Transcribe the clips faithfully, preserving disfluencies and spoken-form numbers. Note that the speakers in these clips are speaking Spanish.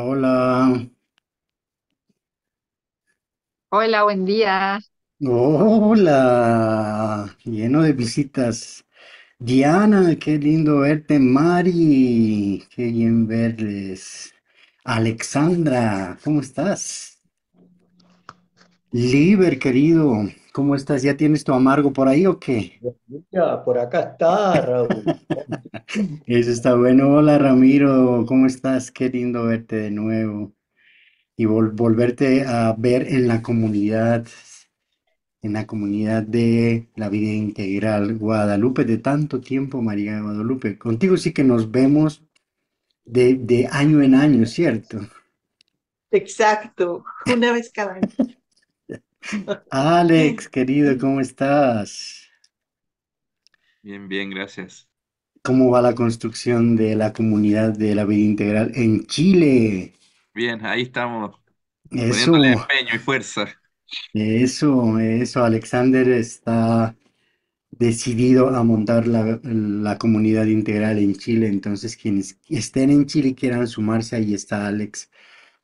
Hola, hola. Hola, buen día. Hola, lleno de visitas. Diana, qué lindo verte. Mari, qué bien verles. Alexandra, ¿cómo estás? Liver, querido, ¿cómo estás? ¿Ya tienes tu amargo por ahí o qué? Ya, por acá está, Raúl. Eso está bueno. Hola, Ramiro, ¿cómo estás? Qué lindo verte de nuevo y vol- volverte a ver en la comunidad, en la comunidad de la vida integral Guadalupe de tanto tiempo, María Guadalupe. Contigo sí que nos vemos de, de año en año, ¿cierto? Exacto, una vez cada año. Alex, querido, ¿cómo estás? Bien, bien, gracias. ¿Cómo va la construcción de la comunidad de la vida integral en Chile? Bien, ahí estamos Eso, poniéndole empeño y fuerza. eso, eso. Alexander está decidido a montar la, la comunidad integral en Chile. Entonces, quienes estén en Chile y quieran sumarse, ahí está Alex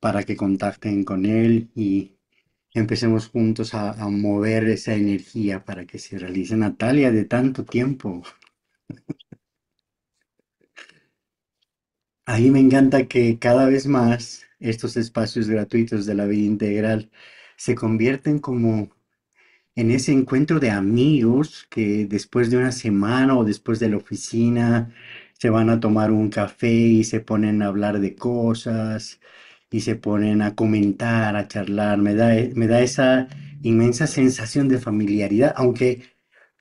para que contacten con él y empecemos juntos a, a mover esa energía para que se realice. Natalia, de tanto tiempo. A mí me encanta que cada vez más estos espacios gratuitos de la vida integral se convierten como en ese encuentro de amigos que después de una semana o después de la oficina se van a tomar un café y se ponen a hablar de cosas y se ponen a comentar, a charlar. Me da, me da esa inmensa sensación de familiaridad, aunque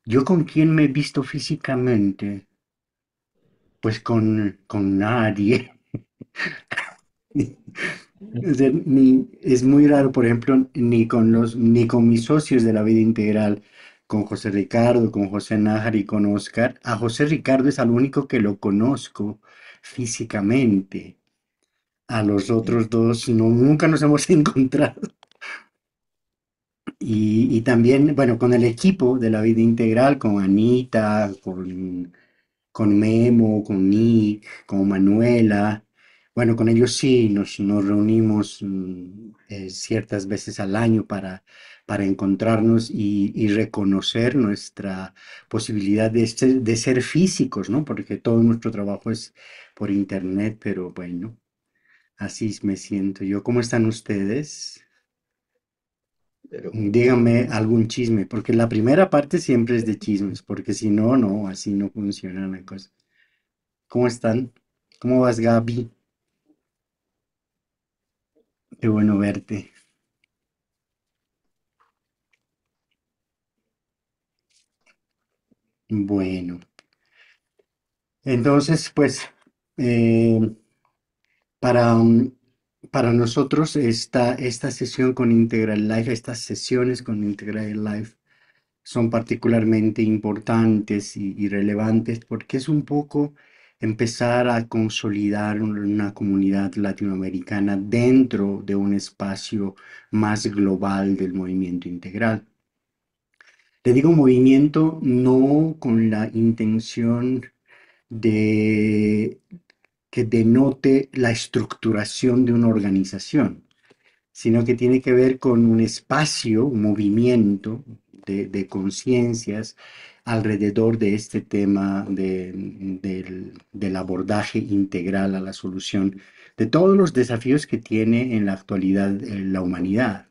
yo con quien me he visto físicamente, pues con, con nadie. O sea, ni- es muy raro, por ejemplo, ni con los, ni con mis socios de la vida integral, con José Ricardo, con José Najar y con Oscar. A José Ricardo es al único que lo conozco físicamente. A los otros dos no, nunca nos hemos encontrado. Y, y también, bueno, con el equipo de la vida integral, con Anita, con, con Memo, con Nick, con Manuela. Bueno, con ellos sí, nos, nos reunimos mm, eh, ciertas veces al año para, para encontrarnos y, y reconocer nuestra posibilidad de ser, de ser físicos, ¿no? Porque todo nuestro trabajo es por internet, pero bueno, así me siento yo. ¿Cómo están ustedes? Pero Díganme algún chisme, porque la primera parte siempre es de chismes, porque si no, no, así no funciona la cosa. ¿Cómo están? ¿Cómo vas, Gaby? Qué bueno verte. Bueno, entonces, pues, eh, para, mm, para nosotros esta, esta sesión con Integral Life, estas sesiones con Integral Life son particularmente importantes y, y relevantes porque es un poco empezar a consolidar una comunidad latinoamericana dentro de un espacio más global del movimiento integral. Le digo movimiento no con la intención de que denote la estructuración de una organización, sino que tiene que ver con un espacio, un movimiento de, de conciencias alrededor de este tema de- del, del abordaje integral a la solución de todos los desafíos que tiene en la actualidad eh, la humanidad.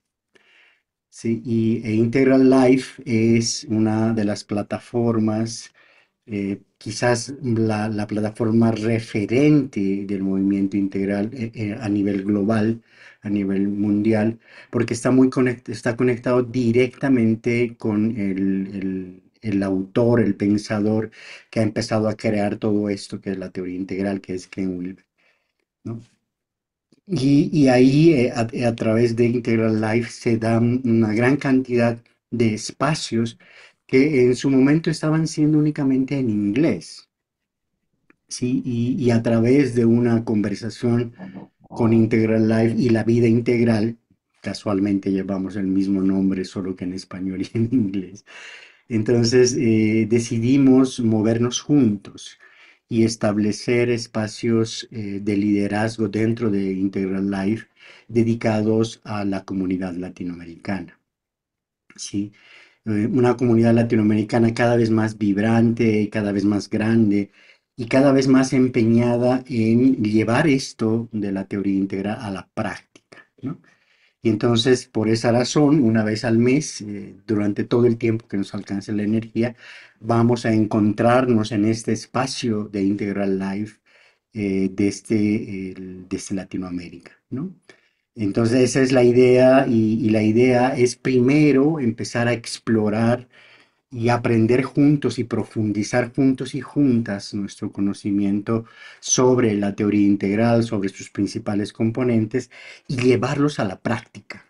Sí, y e Integral Life es una de las plataformas, eh, quizás la, la plataforma referente del movimiento integral eh, eh, a nivel global, a nivel mundial, porque está muy conect- está conectado directamente con el, el- el autor, el pensador que ha empezado a crear todo esto que es la teoría integral, que es Ken Wilber, ¿no? Y, y ahí eh, a, a través de Integral Life se dan una gran cantidad de espacios que en su momento estaban siendo únicamente en inglés, ¿sí? Y, y a través de una conversación con Integral Life y la vida integral, casualmente llevamos el mismo nombre, solo que en español y en inglés. Entonces eh, decidimos movernos juntos y establecer espacios eh, de liderazgo dentro de Integral Life dedicados a la comunidad latinoamericana. ¿Sí? Eh, una comunidad latinoamericana cada vez más vibrante, cada vez más grande y cada vez más empeñada en llevar esto de la teoría integral a la práctica, ¿no? Y entonces, por esa razón, una vez al mes, eh, durante todo el tiempo que nos alcance la energía, vamos a encontrarnos en este espacio de Integral Life eh, desde, eh, desde Latinoamérica, ¿no? Entonces, esa es la idea, y, y la idea es primero empezar a explorar y aprender juntos y profundizar juntos y juntas nuestro conocimiento sobre la teoría integral, sobre sus principales componentes, y llevarlos a la práctica,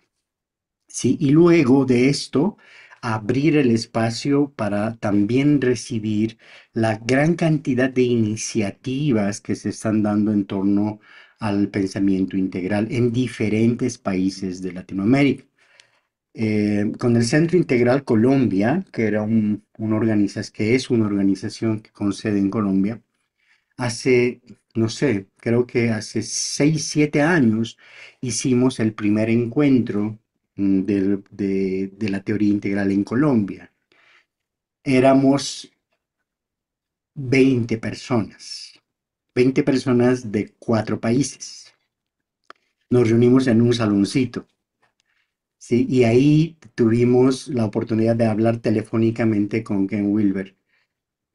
¿sí? Y luego de esto, abrir el espacio para también recibir la gran cantidad de iniciativas que se están dando en torno al pensamiento integral en diferentes países de Latinoamérica. Eh, con el Centro Integral Colombia, que, era un, un organiza, que es una organización con sede en Colombia, hace, no sé, creo que hace seis, siete años hicimos el primer encuentro de, de, de la teoría integral en Colombia. Éramos veinte personas, veinte personas de cuatro países. Nos reunimos en un saloncito. Sí, y ahí tuvimos la oportunidad de hablar telefónicamente con Ken Wilber.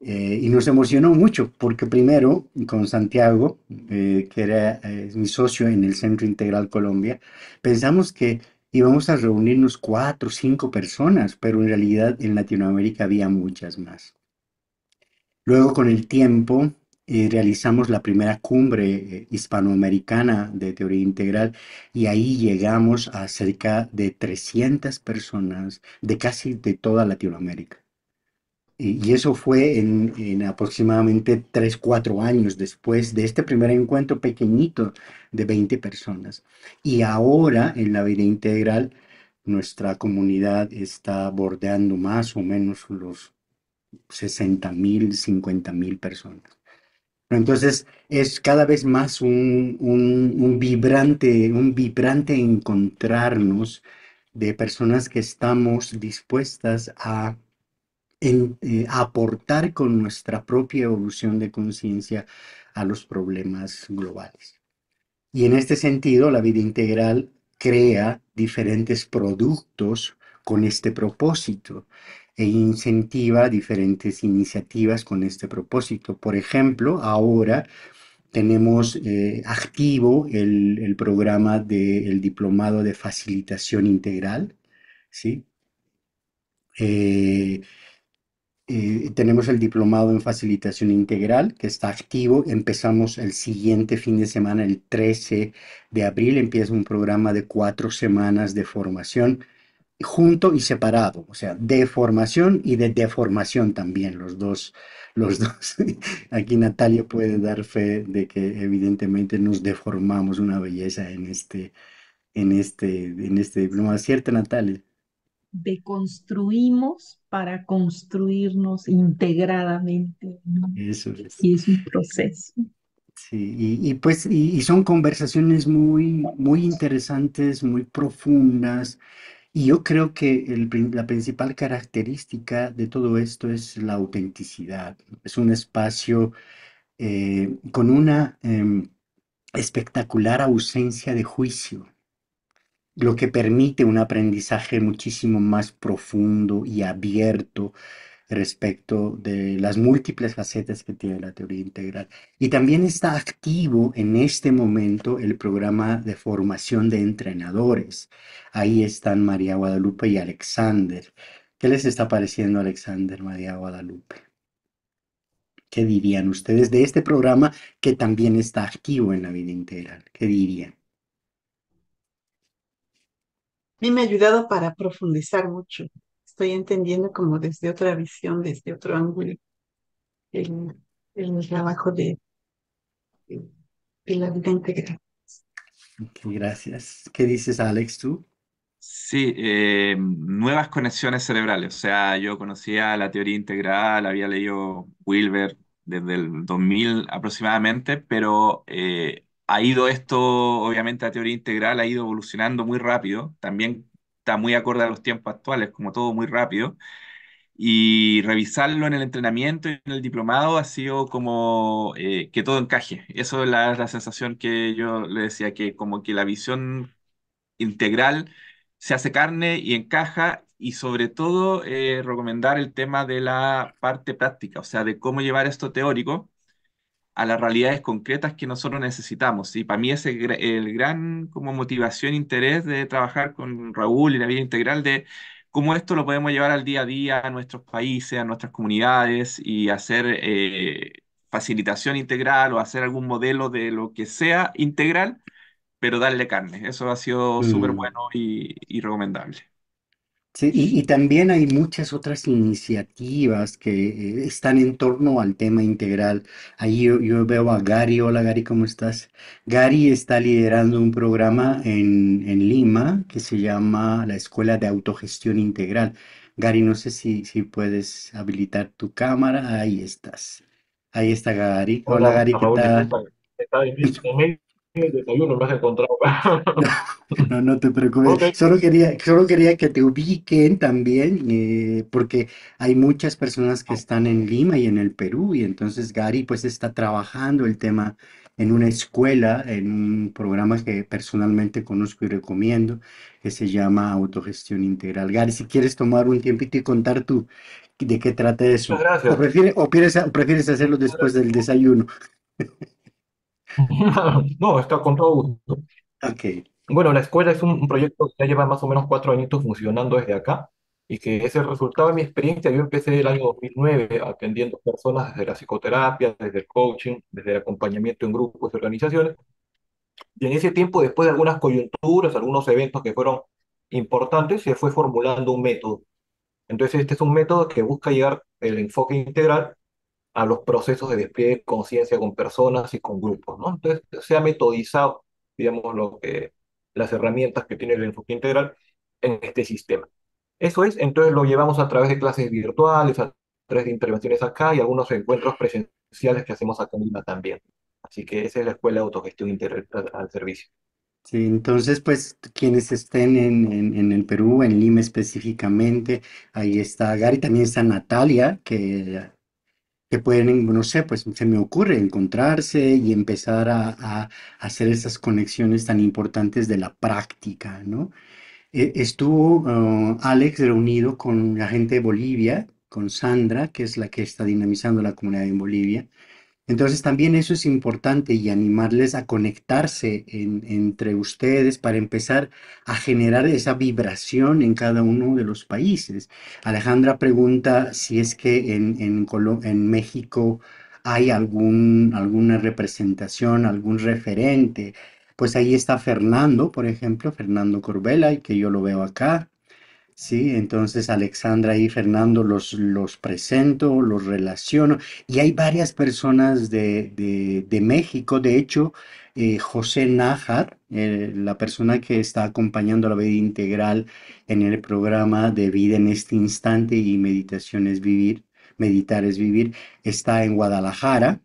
Eh, y nos emocionó mucho, porque primero con Santiago, eh, que era eh, mi socio en el Centro Integral Colombia, pensamos que íbamos a reunirnos cuatro o cinco personas, pero en realidad en Latinoamérica había muchas más. Luego con el tiempo eh, realizamos la primera cumbre eh, hispanoamericana de teoría integral, y ahí llegamos a cerca de trescientas personas de casi de toda Latinoamérica. Y, y eso fue en, en aproximadamente tres, cuatro años después de este primer encuentro pequeñito de veinte personas. Y ahora en la vida integral nuestra comunidad está bordeando más o menos los sesenta mil, cincuenta mil personas. Entonces, es cada vez más un, un, un, vibrante, un vibrante encontrarnos de personas que estamos dispuestas a, en, eh, a aportar con nuestra propia evolución de conciencia a los problemas globales. Y en este sentido, la vida integral crea diferentes productos con este propósito e incentiva diferentes iniciativas con este propósito. Por ejemplo, ahora tenemos eh, activo el, el programa del Diplomado de Facilitación Integral, ¿sí? Eh, eh, tenemos el Diplomado en Facilitación Integral, que está activo. Empezamos el siguiente fin de semana, el trece de abril, empieza un programa de cuatro semanas de formación, junto y separado, o sea, de formación y de deformación también, los dos, los dos. Aquí Natalia puede dar fe de que evidentemente nos deformamos una belleza en este, en este, en este diploma, ¿cierto, Natalia? Deconstruimos para construirnos integradamente, ¿no? Eso es. Y es un proceso. Sí, y, y pues, y, y son conversaciones muy, muy interesantes, muy profundas. Y yo creo que el, la principal característica de todo esto es la autenticidad. Es un espacio eh, con una eh, espectacular ausencia de juicio, lo que permite un aprendizaje muchísimo más profundo y abierto respecto de las múltiples facetas que tiene la teoría integral. Y también está activo en este momento el programa de formación de entrenadores. Ahí están María Guadalupe y Alexander. ¿Qué les está pareciendo Alexander, María Guadalupe? ¿Qué dirían ustedes de este programa que también está activo en la vida integral? ¿Qué dirían? A mí me ha ayudado para profundizar mucho. Estoy entendiendo como desde otra visión, desde otro ángulo, el, el trabajo de, de la vida integral. Gracias. ¿Qué dices, Alex, tú? Sí, eh, nuevas conexiones cerebrales. O sea, yo conocía la teoría integral, había leído Wilber, desde el dos mil aproximadamente, pero eh, ha ido esto, obviamente la teoría integral ha ido evolucionando muy rápido, también está muy acorde a los tiempos actuales, como todo muy rápido, y revisarlo en el entrenamiento y en el diplomado ha sido como eh, que todo encaje. Eso es la, la sensación que yo le decía, que como que la visión integral se hace carne y encaja, y sobre todo eh, recomendar el tema de la parte práctica, o sea, de cómo llevar esto teórico a las realidades concretas que nosotros necesitamos. Y para mí ese el gran como motivación e interés de trabajar con Raúl y la vida integral, de cómo esto lo podemos llevar al día a día, a nuestros países, a nuestras comunidades, y hacer eh, facilitación integral o hacer algún modelo de lo que sea integral, pero darle carne. Eso ha sido mm. súper bueno y, y recomendable. Sí, y, y también hay muchas otras iniciativas que eh, están en torno al tema integral. Ahí yo, yo veo a Gary. Hola Gary, ¿cómo estás? Gary está liderando un programa en, en Lima que se llama la Escuela de Autogestión Integral. Gary, no sé si, si puedes habilitar tu cámara. Ahí estás. Ahí está Gary. Hola, Hola Gary, ¿qué Raúl, tal? Está difícil. El desayuno lo has encontrado. No, no te preocupes. Okay. Solo quería, solo quería que te ubiquen también, eh, porque hay muchas personas que están en Lima y en el Perú, y entonces Gary pues está trabajando el tema en una escuela, en un programa que personalmente conozco y recomiendo, que se llama Autogestión Integral. Gary, si quieres tomar un tiempito y contar tú de qué trata eso. Muchas gracias. ¿O prefieres, o prefieres, prefieres hacerlo después del desayuno? No, está con todo gusto. Okay. Bueno, la escuela es un, un proyecto que ya lleva más o menos cuatro añitos funcionando desde acá, y que es el resultado de mi experiencia. Yo empecé el año dos mil nueve atendiendo personas desde la psicoterapia, desde el coaching, desde el acompañamiento en grupos y organizaciones, y en ese tiempo, después de algunas coyunturas, algunos eventos que fueron importantes, se fue formulando un método. Entonces este es un método que busca llegar el enfoque integral a los procesos de despliegue de conciencia con personas y con grupos, ¿no? Entonces se ha metodizado, digamos, lo que, las herramientas que tiene el enfoque integral en este sistema. Eso es, entonces lo llevamos a través de clases virtuales, a través de intervenciones acá y algunos encuentros presenciales que hacemos acá misma también. Así que esa es la Escuela de Autogestión Integral al, al servicio. Sí, entonces pues quienes estén en, en, en el Perú, en Lima específicamente, ahí está Gary, también está Natalia, que... que pueden, no sé, pues se me ocurre encontrarse y empezar a, a hacer esas conexiones tan importantes de la práctica, ¿no? Estuvo uh, Alex reunido con la gente de Bolivia, con Sandra, que es la que está dinamizando la comunidad en Bolivia. Entonces también eso es importante, y animarles a conectarse en, entre ustedes para empezar a generar esa vibración en cada uno de los países. Alejandra pregunta si es que en, en, Colo- en México hay algún, alguna representación, algún referente. Pues ahí está Fernando, por ejemplo, Fernando Corbella, y que yo lo veo acá. Sí, entonces Alexandra y Fernando los, los presento, los relaciono, y hay varias personas de, de, de México. De hecho, eh, José Najar, eh, la persona que está acompañando la vida integral en el programa de Vida en este Instante y Meditación es Vivir, Meditar es Vivir, está en Guadalajara.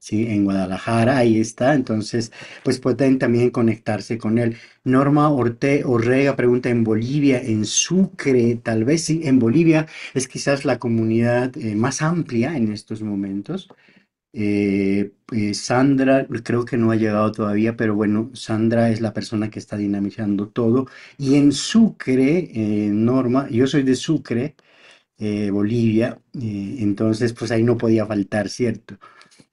Sí, en Guadalajara, ahí está. Entonces, pues pueden también conectarse con él. Norma Orte Orrega pregunta, en Bolivia, en Sucre, tal vez sí, en Bolivia es quizás la comunidad eh, más amplia en estos momentos. Eh, eh, Sandra, creo que no ha llegado todavía, pero bueno, Sandra es la persona que está dinamizando todo. Y en Sucre, eh, Norma, yo soy de Sucre, eh, Bolivia, eh, entonces pues ahí no podía faltar, ¿cierto?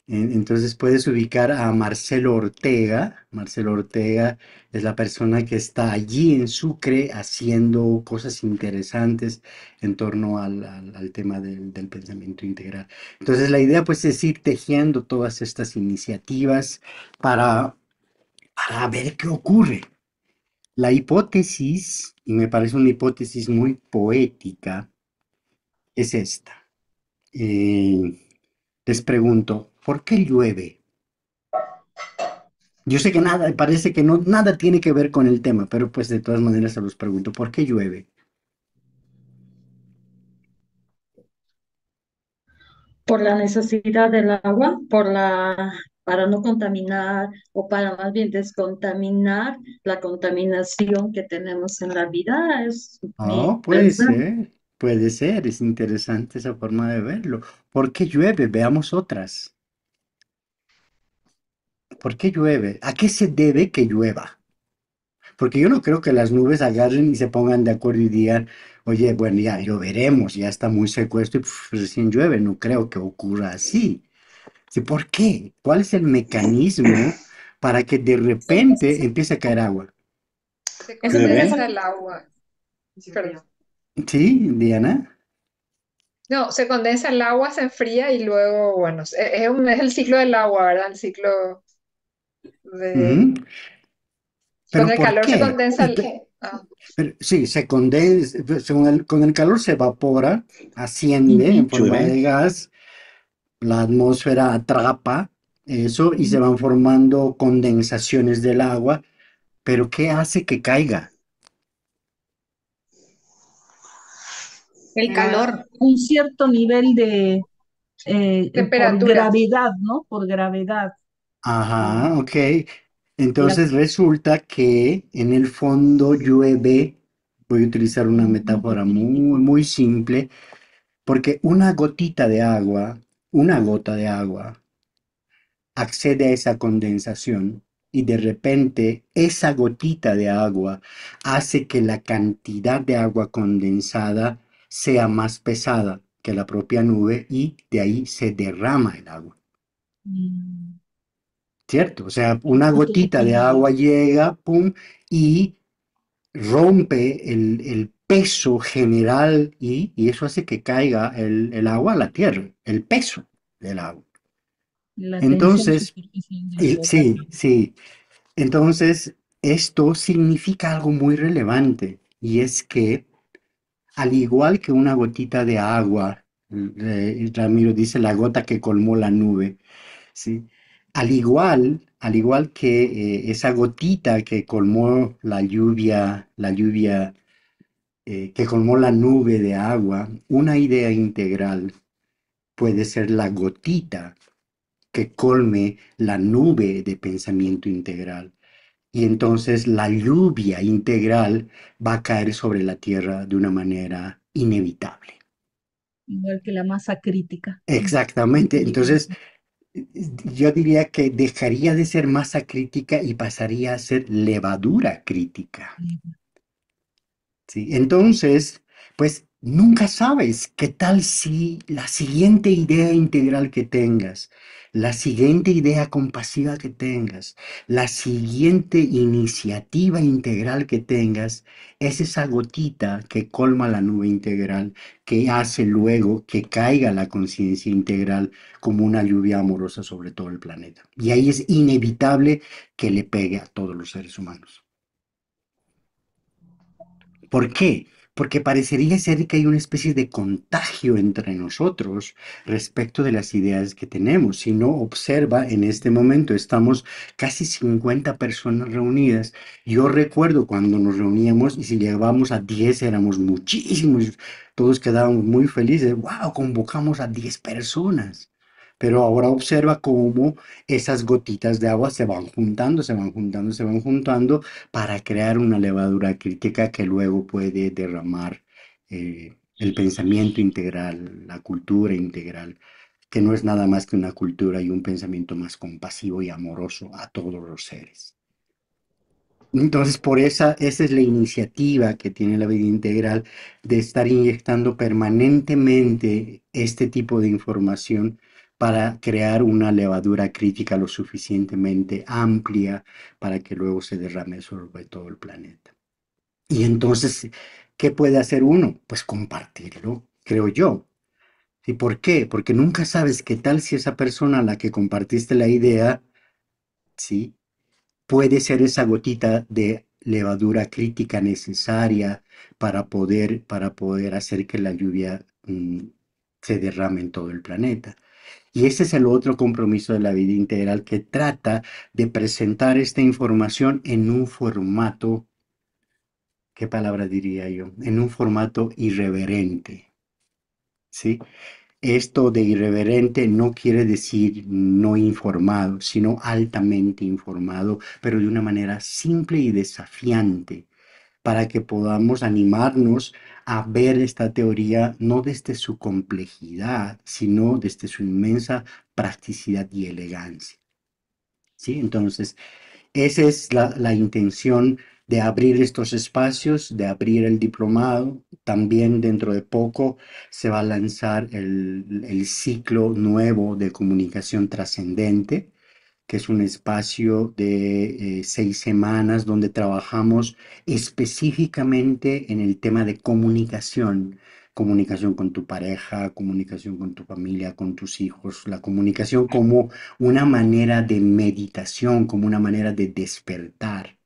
Entonces puedes ubicar a Marcelo Ortega. Marcelo Ortega es la persona que está allí en Sucre haciendo cosas interesantes en torno al, al, al tema del, del pensamiento integral. Entonces la idea pues es ir tejiendo todas estas iniciativas para, para ver qué ocurre. La hipótesis, y me parece una hipótesis muy poética, es esta. Eh, les pregunto, ¿por qué llueve? Yo sé que nada, parece que no, nada tiene que ver con el tema, pero pues de todas maneras se los pregunto, ¿por qué llueve? por la necesidad del agua, por la, para no contaminar o para más bien descontaminar la contaminación que tenemos en la vida. Es oh, puede ser, puede ser, es interesante esa forma de verlo. ¿Por qué llueve? Veamos otras. ¿Por qué llueve? ¿A qué se debe que llueva? Porque yo no creo que las nubes agarren y se pongan de acuerdo y digan, oye, bueno, ya lloveremos, ya está muy seco esto y pff, recién llueve. No creo que ocurra así. ¿Sí? ¿Por qué? ¿Cuál es el mecanismo para que de repente empiece a caer agua? Se condensa el agua. Perdón. ¿Sí, Diana? No, se condensa el agua, se enfría y luego, bueno, es, es el ciclo del agua, ¿verdad? El ciclo de... Mm-hmm. Con el calor se condensa el... Ah. Pero, sí, se condensa, con el, con el calor se evapora, asciende en forma de gas, la atmósfera atrapa eso y se van formando condensaciones del agua, pero ¿qué hace que caiga? El calor. Un cierto nivel de eh, temperatura. Por gravedad, ¿no? Por gravedad. Ajá, ok. Entonces resulta que en el fondo llueve, voy a utilizar una metáfora muy, muy simple, porque una gotita de agua, una gota de agua, accede a esa condensación y de repente esa gotita de agua hace que la cantidad de agua condensada sea más pesada que la propia nube y de ahí se derrama el agua. Mm. ¿Cierto? O sea, una gotita de agua llega, pum, y rompe el, el peso general y, y eso hace que caiga el, el agua a la tierra, el peso del agua. La Entonces, y, sí, sí. Entonces, esto significa algo muy relevante y es que, al igual que una gotita de agua, eh, Ramiro dice la gota que colmó la nube, ¿sí? Al igual, al igual que eh, esa gotita que colmó la lluvia, la lluvia eh, que colmó la nube de agua, una idea integral puede ser la gotita que colme la nube de pensamiento integral. Y entonces la lluvia integral va a caer sobre la tierra de una manera inevitable. Igual que la masa crítica. Exactamente. Entonces... yo diría que dejaría de ser masa crítica y pasaría a ser levadura crítica. ¿Sí? Entonces, pues nunca sabes qué tal si la siguiente idea integral que tengas, la siguiente idea compasiva que tengas, la siguiente iniciativa integral que tengas, es esa gotita que colma la nube integral, que hace luego que caiga la conciencia integral como una lluvia amorosa sobre todo el planeta. Y ahí es inevitable que le pegue a todos los seres humanos. ¿Por qué? Porque parecería ser que hay una especie de contagio entre nosotros respecto de las ideas que tenemos. Si no, observa, en este momento estamos casi cincuenta personas reunidas. Yo recuerdo cuando nos reuníamos y si llegábamos a diez éramos muchísimos. Todos quedábamos muy felices. ¡Wow! Convocamos a diez personas. Pero ahora observa cómo esas gotitas de agua se van juntando, se van juntando, se van juntando para crear una levadura crítica que luego puede derramar eh, el pensamiento integral, la cultura integral, que no es nada más que una cultura y un pensamiento más compasivo y amoroso a todos los seres. Entonces, por esa, esa es la iniciativa que tiene la vida integral de estar inyectando permanentemente este tipo de información para crear una levadura crítica lo suficientemente amplia para que luego se derrame sobre todo el planeta. Y entonces, ¿qué puede hacer uno? Pues compartirlo, creo yo. ¿Y por qué? Porque nunca sabes qué tal si esa persona a la que compartiste la idea, ¿sí?, puede ser esa gotita de levadura crítica necesaria para poder, para poder hacer que la lluvia mmm, se derrame en todo el planeta. Y ese es el otro compromiso de la vida integral que trata de presentar esta información en un formato, ¿qué palabra diría yo? En un formato irreverente, ¿sí? Esto de irreverente no quiere decir no informado, sino altamente informado, pero de una manera simple y desafiante, para que podamos animarnos a ver esta teoría no desde su complejidad, sino desde su inmensa practicidad y elegancia. ¿Sí? Entonces, esa es la, la intención de abrir estos espacios, de abrir el diplomado. También dentro de poco se va a lanzar el, el ciclo nuevo de comunicación trascendente, que es un espacio de eh, seis semanas donde trabajamos específicamente en el tema de comunicación. Comunicación con tu pareja, comunicación con tu familia, con tus hijos, la comunicación como una manera de meditación, como una manera de despertar.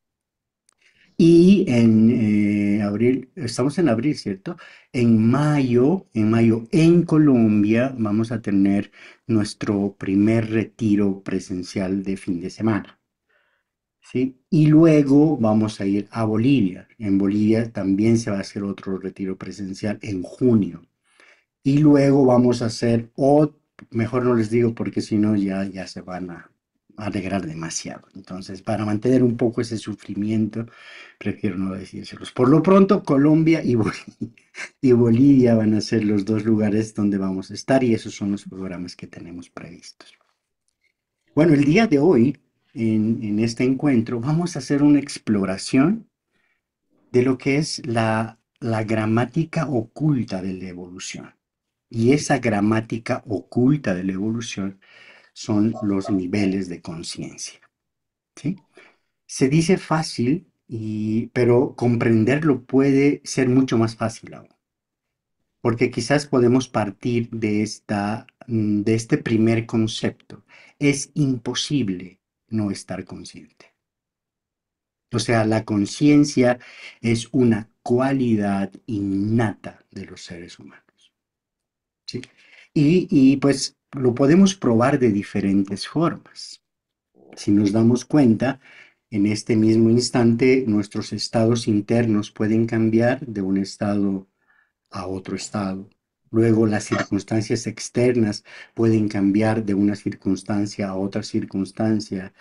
Y en eh, abril, estamos en abril, ¿cierto? En mayo, en mayo en Colombia vamos a tener nuestro primer retiro presencial de fin de semana, ¿sí? Y luego vamos a ir a Bolivia. En Bolivia también se va a hacer otro retiro presencial en junio. Y luego vamos a hacer otro, mejor no les digo porque si no ya, ya se van a... alegrar demasiado. Entonces, para mantener un poco ese sufrimiento, prefiero no decírselos. Por lo pronto, Colombia y Bolivia, y Bolivia van a ser los dos lugares donde vamos a estar, y esos son los programas que tenemos previstos. Bueno, el día de hoy, en, en este encuentro, vamos a hacer una exploración de lo que es la, la gramática oculta de la evolución. Y esa gramática oculta de la evolución son los niveles de conciencia, ¿sí? Se dice fácil, y, pero comprenderlo puede ser mucho más fácil aún. Porque quizás podemos partir de, esta, de este primer concepto. Es imposible no estar consciente. O sea, la conciencia es una cualidad innata de los seres humanos, ¿sí? Y, y pues... lo podemos probar de diferentes formas. Si nos damos cuenta, en este mismo instante, nuestros estados internos pueden cambiar de un estado a otro estado. Luego, las circunstancias externas pueden cambiar de una circunstancia a otra circunstancia.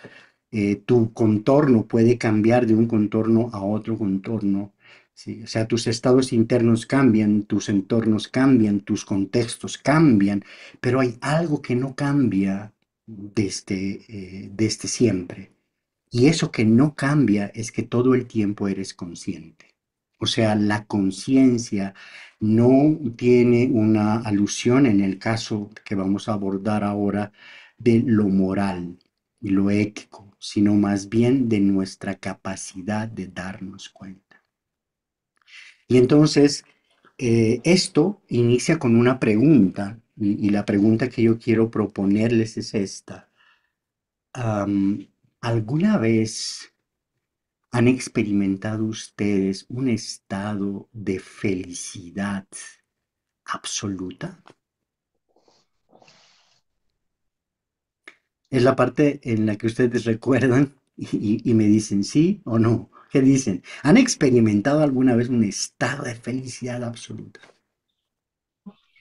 Eh, tu contorno puede cambiar de un contorno a otro contorno. Sí, o sea, tus estados internos cambian, tus entornos cambian, tus contextos cambian, pero hay algo que no cambia desde, eh, desde siempre. Y eso que no cambia es que todo el tiempo eres consciente. O sea, la conciencia no tiene una alusión en el caso que vamos a abordar ahora de lo moral y lo ético, sino más bien de nuestra capacidad de darnos cuenta. Y entonces, eh, esto inicia con una pregunta, y, y la pregunta que yo quiero proponerles es esta. Um, ¿Alguna vez han experimentado ustedes un estado de felicidad absoluta? Es la parte en la que ustedes recuerdan y, y, y me dicen sí o no. ¿Qué dicen? ¿Han experimentado alguna vez un estado de felicidad absoluta?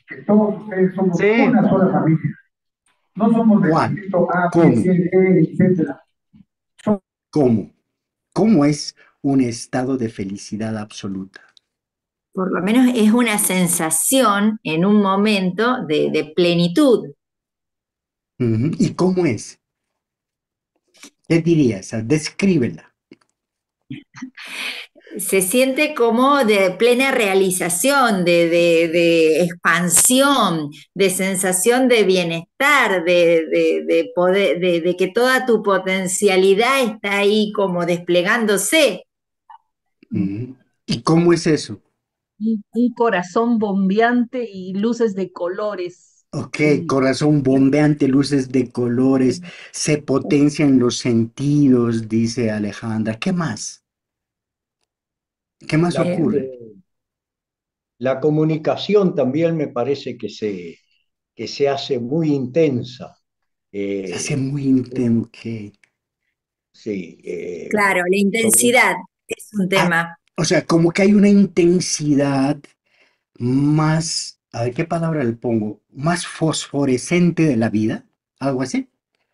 Que todos ustedes somos sí. Una sola familia. No somos de A, ¿Cómo? B, C, D, etcétera. Somos... ¿Cómo? ¿Cómo es un estado de felicidad absoluta? Por lo menos es una sensación en un momento de, de plenitud. ¿Y cómo es? ¿Qué dirías? Descríbela. Se siente como de plena realización, de, de, de expansión, de sensación de bienestar, de, de, de, poder, de, de que toda tu potencialidad está ahí como desplegándose. ¿Y cómo es eso? Un corazón bombeante y luces de colores. Ok, corazón bombeante, luces de colores, se potencian los sentidos, dice Alejandra. ¿Qué más? ¿Qué más la, ocurre? La comunicación también me parece que se, que se hace muy intensa. Eh, se hace muy intensa, ok. Sí. Eh, claro, la intensidad como, es un tema. Ah, o sea, como que hay una intensidad más a ver qué palabra le pongo, más fosforescente de la vida, algo así.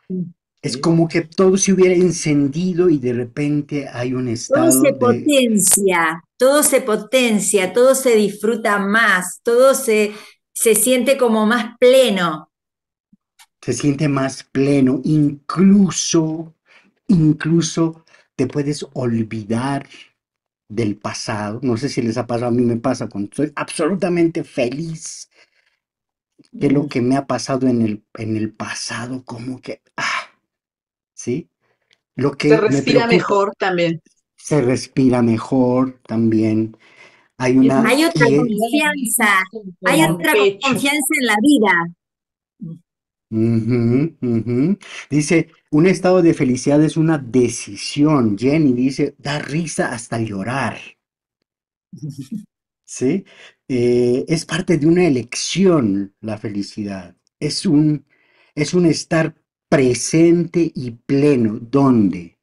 Sí. Es como que todo se hubiera encendido y de repente hay un estado todo se de... potencia, todo se potencia, todo se disfruta más, todo se, se siente como más pleno. Se siente más pleno, incluso, incluso te puedes olvidar del pasado. No sé si les ha pasado, a mí me pasa cuando estoy absolutamente feliz de lo que me ha pasado en el, en el pasado, como que... ah, ¿sí? Lo que se respira me preocupa, mejor también. Se respira mejor también. Hay, una, hay otra es, confianza, hay otra pecho. confianza en la vida. Uh-huh, uh-huh. Dice, un estado de felicidad es una decisión. Jenny dice, da risa hasta llorar. ¿Sí? Eh, es parte de una elección la felicidad. Es un, es un estar presente y pleno. ¿Dónde?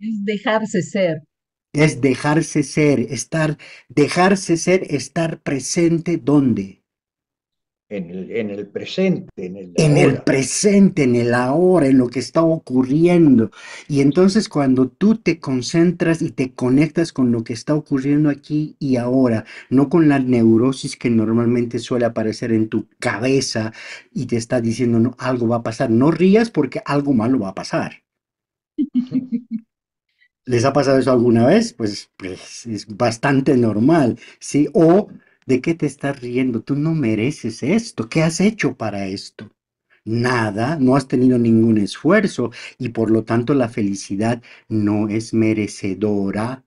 Es dejarse ser. Es dejarse ser, estar, dejarse ser, estar presente, ¿dónde? En el, en el presente, en el ahora. En el presente, en el ahora, en lo que está ocurriendo. Y entonces cuando tú te concentras y te conectas con lo que está ocurriendo aquí y ahora, no con la neurosis que normalmente suele aparecer en tu cabeza y te está diciendo, no, algo va a pasar. No rías porque algo malo va a pasar. ¿Les ha pasado eso alguna vez? Pues, pues es bastante normal, ¿sí? O... ¿de qué te estás riendo? Tú no mereces esto. ¿Qué has hecho para esto? Nada, no has tenido ningún esfuerzo y por lo tanto la felicidad no es merecedora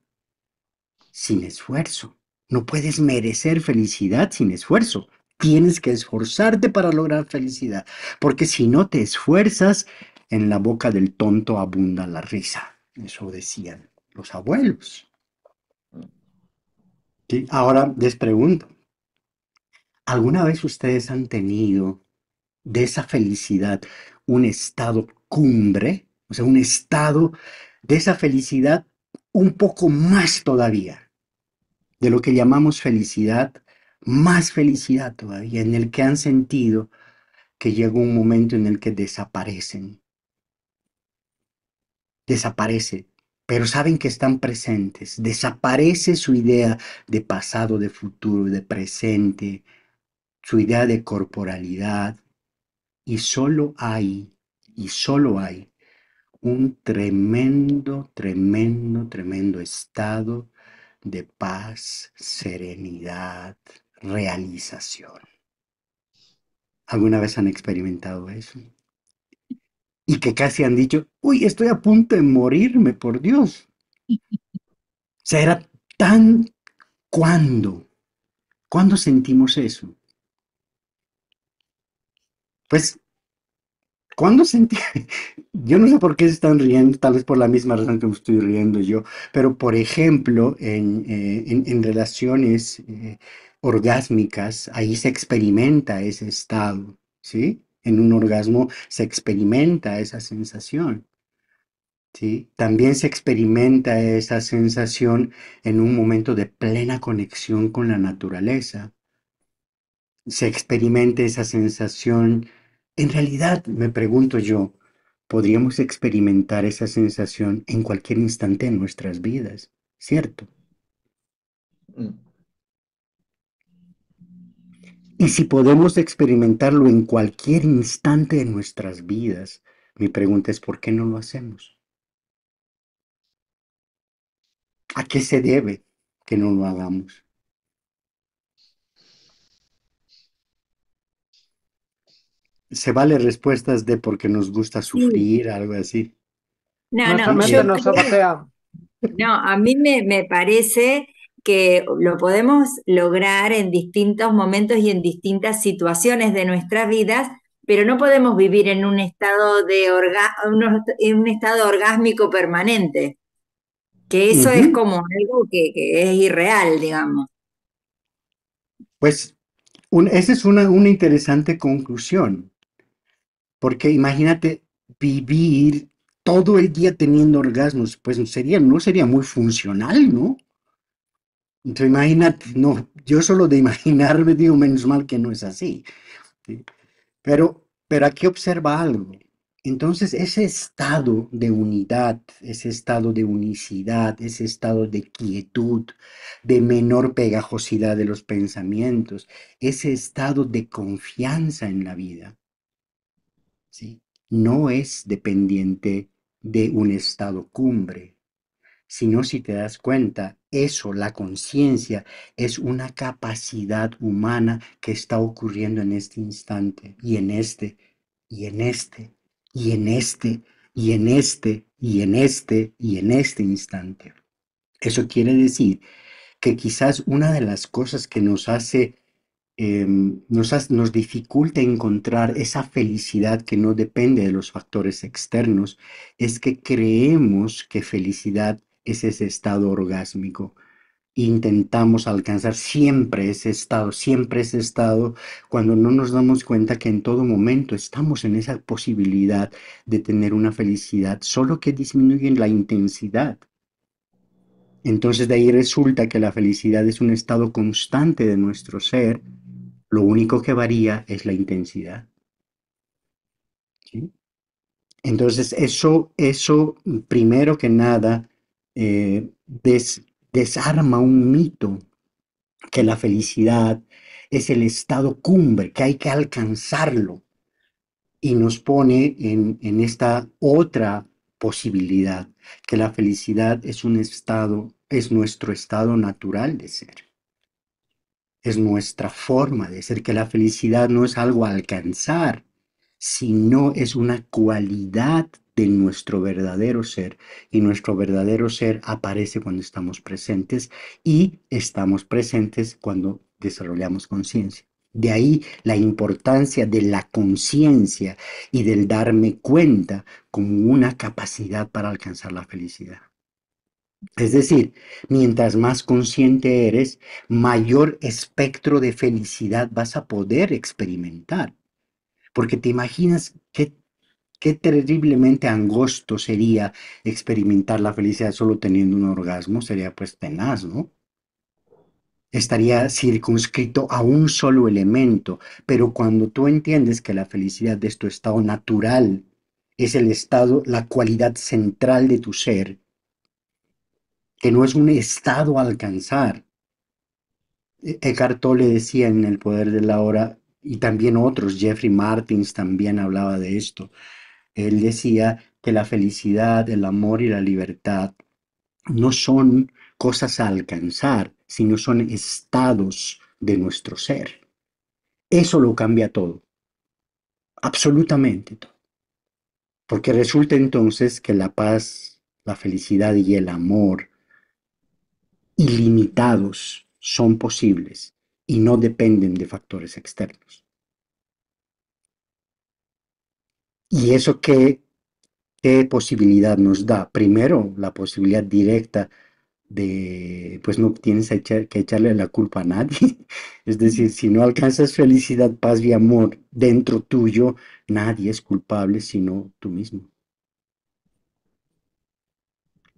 sin esfuerzo. No puedes merecer felicidad sin esfuerzo. Tienes que esforzarte para lograr felicidad, porque si no te esfuerzas, en la boca del tonto abunda la risa. Eso decían los abuelos. Sí. Ahora les pregunto, ¿alguna vez ustedes han tenido de esa felicidad un estado cumbre? O sea, un estado de esa felicidad un poco más todavía, de lo que llamamos felicidad, más felicidad todavía, en el que han sentido que llegó un momento en el que desaparecen. Desaparecen. Pero saben que están presentes. Desaparece su idea de pasado, de futuro, de presente, su idea de corporalidad. Y solo hay, y solo hay, un tremendo, tremendo, tremendo estado de paz, serenidad, realización. ¿Alguna vez han experimentado eso? Y que casi han dicho, uy, estoy a punto de morirme, por Dios. O sea, era tan... ¿Cuándo? ¿Cuándo sentimos eso? Pues, ¿cuándo sentí? Yo no sé por qué se están riendo, tal vez por la misma razón que me estoy riendo yo, pero por ejemplo, en, eh, en, en relaciones eh, orgásmicas, ahí se experimenta ese estado, ¿sí? En un orgasmo se experimenta esa sensación, ¿sí? También se experimenta esa sensación en un momento de plena conexión con la naturaleza. Se experimenta esa sensación. En realidad, me pregunto yo, podríamos experimentar esa sensación en cualquier instante de nuestras vidas, ¿cierto? Mm. Y si podemos experimentarlo en cualquier instante de nuestras vidas, mi pregunta es, ¿por qué no lo hacemos? ¿A qué se debe que no lo hagamos? ¿Se vale respuestas de porque nos gusta sufrir, sí, algo así? No, no, no, yo, no a mí me, me parece... que lo podemos lograr en distintos momentos y en distintas situaciones de nuestras vidas, pero no podemos vivir en un estado de orga en un estado orgásmico permanente, que eso uh-huh. es como algo que, que es irreal, digamos. Pues un, esa es una, una interesante conclusión, porque imagínate vivir todo el día teniendo orgasmos, pues sería, no sería muy funcional, ¿no? Entonces imagínate, no, yo solo de imaginarme digo, menos mal que no es así. ¿Sí? Pero, pero aquí observa algo. Entonces ese estado de unidad, ese estado de unicidad, ese estado de quietud, de menor pegajosidad de los pensamientos, ese estado de confianza en la vida, ¿sí? No es dependiente de un estado cumbre, sino, si te das cuenta, eso, la conciencia, es una capacidad humana que está ocurriendo en este instante, y en este, y en este, y en este, y en este, y en este, y en este instante. Eso quiere decir que quizás una de las cosas que nos hace, eh, nos, hace nos dificulta encontrar esa felicidad que no depende de los factores externos, es que creemos que felicidad es ese estado orgásmico. Intentamos alcanzar siempre ese estado, siempre ese estado, cuando no nos damos cuenta que en todo momento estamos en esa posibilidad de tener una felicidad, solo que disminuye la intensidad. Entonces de ahí resulta que la felicidad es un estado constante de nuestro ser, lo único que varía es la intensidad. ¿Sí? Entonces eso, eso primero que nada, eh, des Desarma un mito que la felicidad es el estado cumbre, que hay que alcanzarlo, y nos pone en, en esta otra posibilidad, que la felicidad es un estado, es nuestro estado natural de ser, es nuestra forma de ser, que la felicidad no es algo a alcanzar, sino es una cualidad de nuestro verdadero ser, y nuestro verdadero ser aparece cuando estamos presentes, y estamos presentes cuando desarrollamos conciencia. De ahí la importancia de la conciencia y del darme cuenta como una capacidad para alcanzar la felicidad. Es decir, mientras más consciente eres, mayor espectro de felicidad vas a poder experimentar, porque te imaginas qué Qué terriblemente angosto sería experimentar la felicidad solo teniendo un orgasmo. Sería pues tenaz, ¿no? Estaría circunscrito a un solo elemento. Pero cuando tú entiendes que la felicidad es tu estado natural, es el estado, la cualidad central de tu ser, que no es un estado a alcanzar. Eckhart Tolle decía en El Poder de la Hora, y también otros, Jeffrey Martins también hablaba de esto. Él decía que la felicidad, el amor y la libertad no son cosas a alcanzar, sino son estados de nuestro ser. Eso lo cambia todo, absolutamente todo. Porque resulta entonces que la paz, la felicidad y el amor ilimitados son posibles y no dependen de factores externos. ¿Y eso qué, qué posibilidad nos da? Primero, la posibilidad directa de, pues no tienes echar, que echarle la culpa a nadie. Es decir, si no alcanzas felicidad, paz y amor dentro tuyo, nadie es culpable sino tú mismo.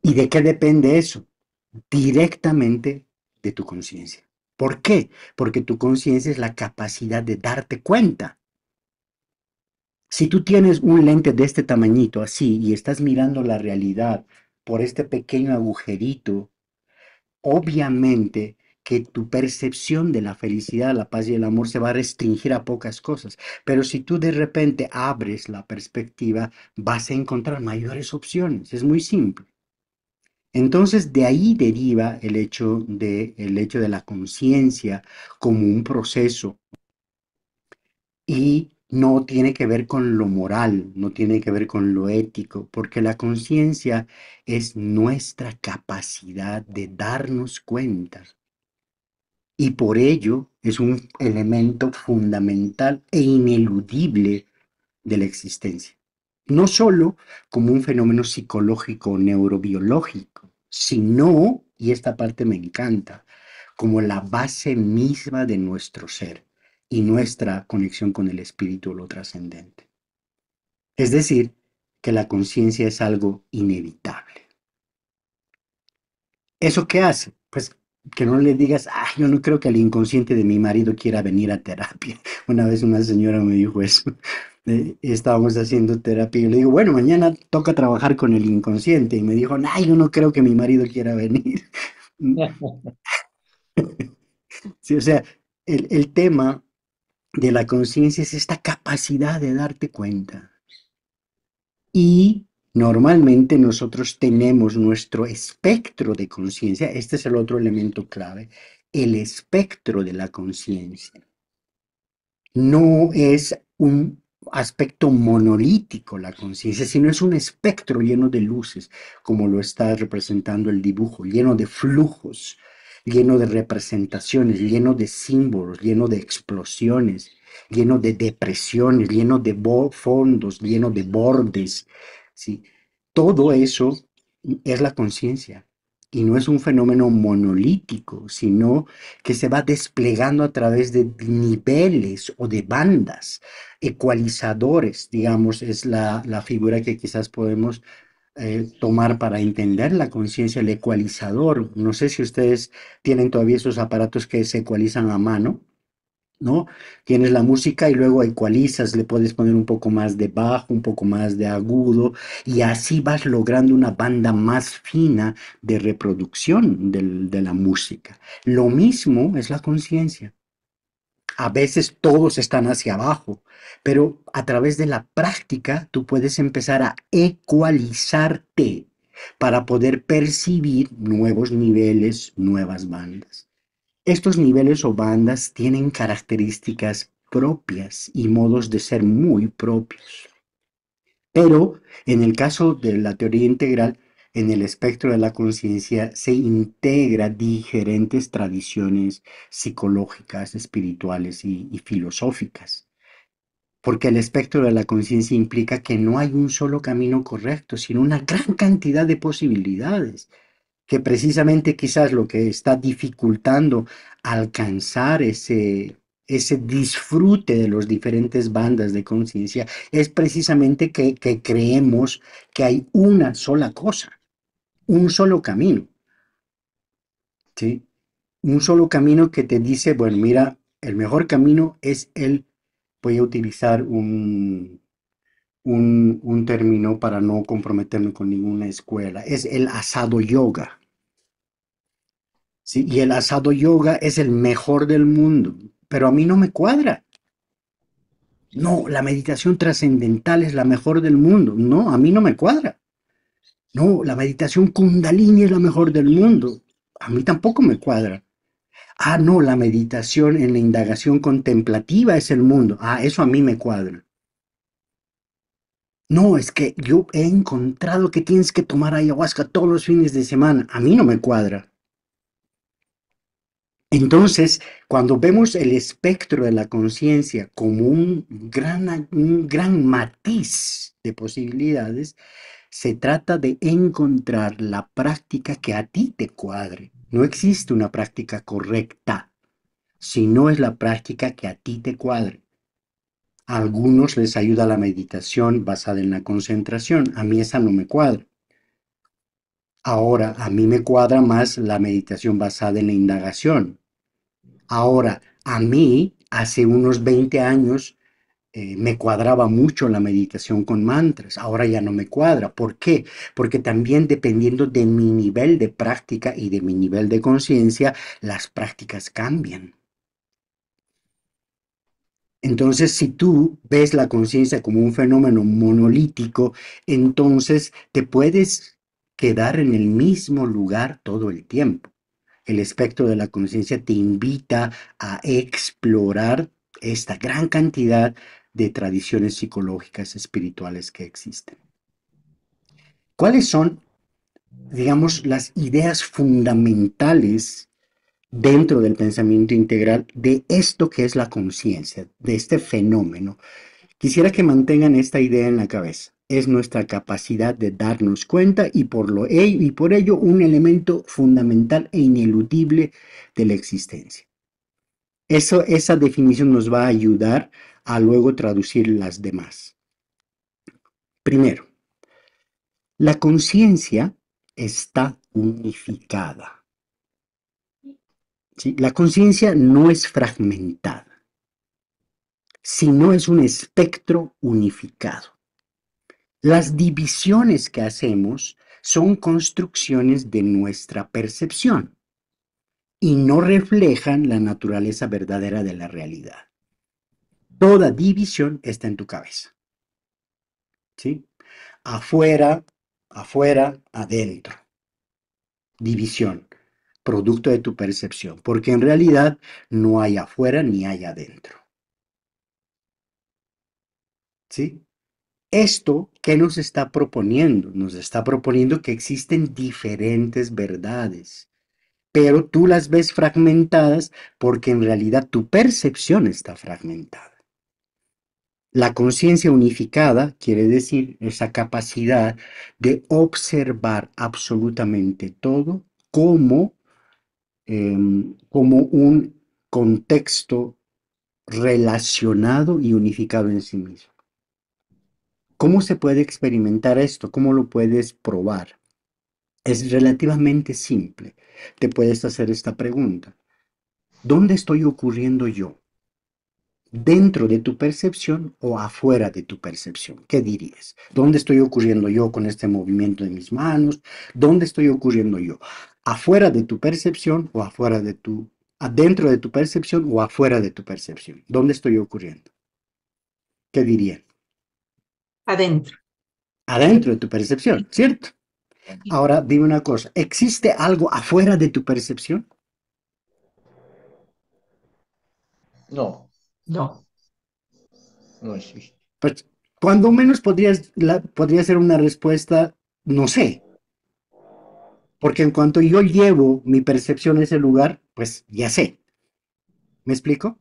¿Y de qué depende eso? Directamente de tu conciencia. ¿Por qué? Porque tu conciencia es la capacidad de darte cuenta. Si tú tienes un lente de este tamañito así y estás mirando la realidad por este pequeño agujerito, obviamente que tu percepción de la felicidad, la paz y el amor se va a restringir a pocas cosas. Pero si tú de repente abres la perspectiva, vas a encontrar mayores opciones. Es muy simple. Entonces de ahí deriva el hecho de, el hecho de la conciencia como un proceso. Y no tiene que ver con lo moral, no tiene que ver con lo ético, porque la conciencia es nuestra capacidad de darnos cuenta. Y por ello es un elemento fundamental e ineludible de la existencia. No solo como un fenómeno psicológico o neurobiológico, sino, y esta parte me encanta, como la base misma de nuestro ser y nuestra conexión con el espíritu o lo trascendente. Es decir, que la conciencia es algo inevitable. ¿Eso qué hace? Pues que no le digas, ah, yo no creo que el inconsciente de mi marido quiera venir a terapia. Una vez una señora me dijo eso. Eh, estábamos haciendo terapia y le digo, bueno, mañana toca trabajar con el inconsciente. Y me dijo, no, nah, yo no creo que mi marido quiera venir. Sí, o sea, el, el tema de la conciencia es esta capacidad de darte cuenta. Y normalmente nosotros tenemos nuestro espectro de conciencia, este es el otro elemento clave, el espectro de la conciencia. No es un aspecto monolítico la conciencia, sino es un espectro lleno de luces, como lo está representando el dibujo, lleno de flujos, lleno de representaciones, lleno de símbolos, lleno de explosiones, lleno de depresiones, lleno de fondos, lleno de bordes. ¿Sí? Todo eso es la conciencia y no es un fenómeno monolítico, sino que se va desplegando a través de niveles o de bandas, ecualizadores, digamos, es la, la figura que quizás podemos eh, tomar para entender la conciencia, el ecualizador. No sé si ustedes tienen todavía esos aparatos que se ecualizan a mano, ¿no? Tienes la música y luego ecualizas, le puedes poner un poco más de bajo, un poco más de agudo, y así vas logrando una banda más fina de reproducción del, de la música. Lo mismo es la conciencia. A veces todos están hacia abajo, pero a través de la práctica tú puedes empezar a ecualizarte para poder percibir nuevos niveles, nuevas bandas. Estos niveles o bandas tienen características propias y modos de ser muy propios. Pero en el caso de la teoría integral, en el espectro de la conciencia se integran diferentes tradiciones psicológicas, espirituales y, y filosóficas. Porque el espectro de la conciencia implica que no hay un solo camino correcto, sino una gran cantidad de posibilidades, que precisamente quizás lo que está dificultando alcanzar ese, ese disfrute de las diferentes bandas de conciencia es precisamente que, que creemos que hay una sola cosa, un solo camino. ¿Sí? Un solo camino que te dice, bueno, mira, el mejor camino es el, voy a utilizar un... Un, un término para no comprometerme con ninguna escuela, es el asado yoga. ¿Sí? Y el asado yoga es el mejor del mundo, pero a mí no me cuadra. No, la meditación trascendental es la mejor del mundo. No, a mí no me cuadra. No, la meditación kundalini es la mejor del mundo. A mí tampoco me cuadra. Ah, no, la meditación en la indagación contemplativa es el mundo. Ah, eso a mí me cuadra. No, es que yo he encontrado que tienes que tomar ayahuasca todos los fines de semana. A mí no me cuadra. Entonces, cuando vemos el espectro de la conciencia como un gran, un gran matiz de posibilidades, se trata de encontrar la práctica que a ti te cuadre. No existe una práctica correcta, sino es la práctica que a ti te cuadre. A algunos les ayuda la meditación basada en la concentración. A mí esa no me cuadra. Ahora, a mí me cuadra más la meditación basada en la indagación. Ahora, a mí, hace unos veinte años, eh, me cuadraba mucho la meditación con mantras. Ahora ya no me cuadra. ¿Por qué? Porque también dependiendo de mi nivel de práctica y de mi nivel de conciencia, las prácticas cambian. Entonces, si tú ves la conciencia como un fenómeno monolítico, entonces te puedes quedar en el mismo lugar todo el tiempo. El espectro de la conciencia te invita a explorar esta gran cantidad de tradiciones psicológicas, espirituales que existen. ¿Cuáles son, digamos, las ideas fundamentales dentro del pensamiento integral de esto que es la conciencia, de este fenómeno? Quisiera que mantengan esta idea en la cabeza. Es nuestra capacidad de darnos cuenta y por, lo, y por ello un elemento fundamental e ineludible de la existencia. Eso, esa definición nos va a ayudar a luego traducir las demás. Primero, la conciencia está unificada. ¿sí? La conciencia no es fragmentada, sino es un espectro unificado. Las divisiones que hacemos son construcciones de nuestra percepción y no reflejan la naturaleza verdadera de la realidad. Toda división está en tu cabeza, ¿sí? Afuera, afuera, adentro. División, producto de tu percepción, porque en realidad no hay afuera ni hay adentro. ¿Sí? Esto, ¿qué nos está proponiendo? Nos está proponiendo que existen diferentes verdades, pero tú las ves fragmentadas porque en realidad tu percepción está fragmentada. La conciencia unificada quiere decir esa capacidad de observar absolutamente todo como, eh, como un contexto relacionado y unificado en sí mismo. ¿Cómo se puede experimentar esto? ¿Cómo lo puedes probar? Es relativamente simple. Te puedes hacer esta pregunta. ¿Dónde estoy ocurriendo yo? ¿Dentro de tu percepción o afuera de tu percepción? ¿Qué dirías? ¿Dónde estoy ocurriendo yo con este movimiento de mis manos? ¿Dónde estoy ocurriendo yo? ¿Afuera de tu percepción o afuera de tu... adentro de tu percepción o afuera de tu percepción? ¿Dónde estoy ocurriendo? ¿Qué dirían? Adentro. Adentro de tu percepción, ¿cierto? Ahora, dime una cosa. ¿Existe algo afuera de tu percepción? No. No. No existe. Pues, cuando menos podrías, la, podría ser una respuesta, no sé. Porque en cuanto yo llevo mi percepción a ese lugar, pues ya sé. ¿Me explico?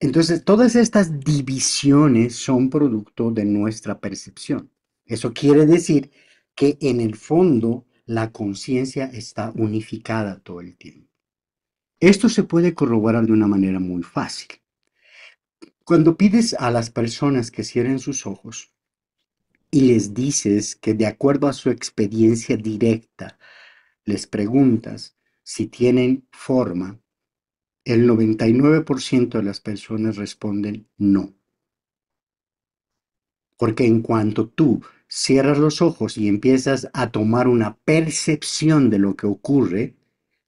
Entonces, todas estas divisiones son producto de nuestra percepción. Eso quiere decir que en el fondo la conciencia está unificada todo el tiempo. Esto se puede corroborar de una manera muy fácil. Cuando pides a las personas que cierren sus ojos y les dices que de acuerdo a su experiencia directa, les preguntas si tienen forma, el noventa y nueve por ciento de las personas responden no. Porque en cuanto tú cierras los ojos y empiezas a tomar una percepción de lo que ocurre,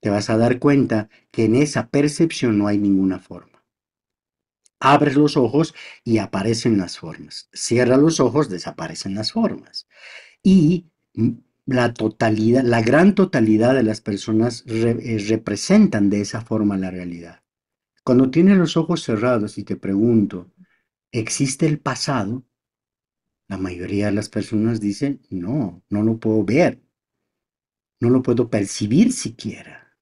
te vas a dar cuenta que en esa percepción no hay ninguna forma. Abres los ojos y aparecen las formas. Cierras los ojos, desaparecen las formas. Y la totalidad, la gran totalidad de las personas re, eh, representan de esa forma la realidad. Cuando tienes los ojos cerrados y te pregunto, ¿existe el pasado? La mayoría de las personas dicen, no, no lo puedo ver. No lo puedo percibir siquiera.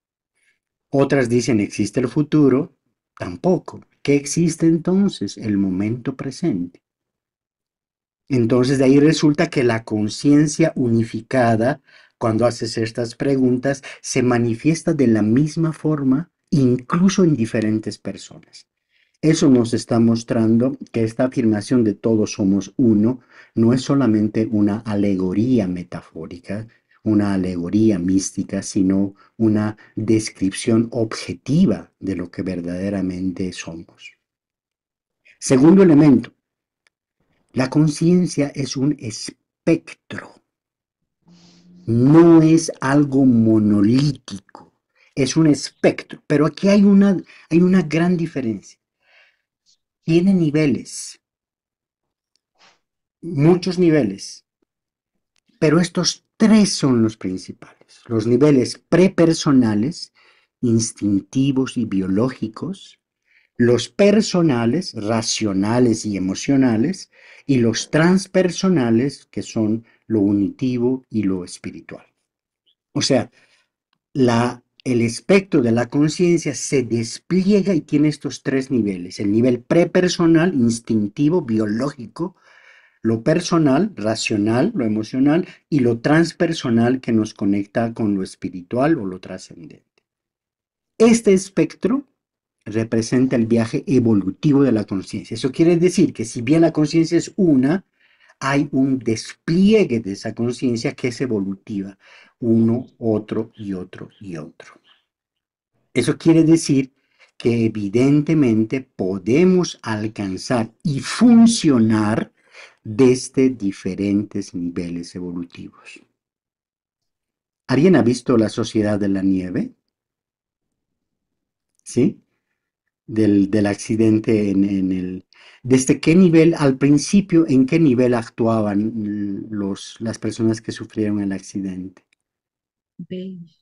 Otras dicen, ¿existe el futuro? Tampoco. ¿Qué existe entonces? El momento presente. Entonces, de ahí resulta que la conciencia unificada, cuando haces estas preguntas, se manifiesta de la misma forma, incluso en diferentes personas. Eso nos está mostrando que esta afirmación de todos somos uno no es solamente una alegoría metafórica, una alegoría mística, sino una descripción objetiva de lo que verdaderamente somos. Segundo elemento. La conciencia es un espectro, no es algo monolítico, es un espectro. Pero aquí hay una, hay una gran diferencia. Tiene niveles, muchos niveles, pero estos tres son los principales. Los niveles prepersonales, instintivos y biológicos, los personales, racionales y emocionales, y los transpersonales, que son lo unitivo y lo espiritual. O sea, la, el espectro de la conciencia se despliega y tiene estos tres niveles. El nivel prepersonal, instintivo, biológico, lo personal, racional, lo emocional, y lo transpersonal que nos conecta con lo espiritual o lo trascendente. Este espectro representa el viaje evolutivo de la conciencia. Eso quiere decir que si bien la conciencia es una, hay un despliegue de esa conciencia que es evolutiva, uno, otro y otro y otro. Eso quiere decir que evidentemente podemos alcanzar y funcionar desde diferentes niveles evolutivos. ¿Alguien ha visto La Sociedad de la Nieve? ¿Sí? Del, del accidente en, en el... ¿Desde qué nivel, al principio, en qué nivel actuaban los, las personas que sufrieron el accidente? Beige.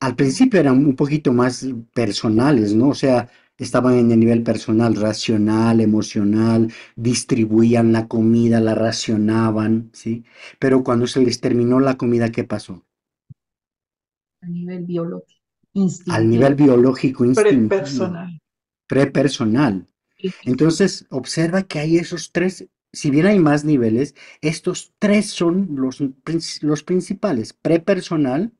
Al principio eran un poquito más personales, ¿no? O sea, estaban en el nivel personal, racional, emocional, distribuían la comida, la racionaban, ¿sí? Pero cuando se les terminó la comida, ¿qué pasó? A nivel biológico, instintivo. Al nivel biológico, instintivo. Prepersonal. Prepersonal. Entonces, observa que hay esos tres, si bien hay más niveles, estos tres son los, los principales, prepersonal,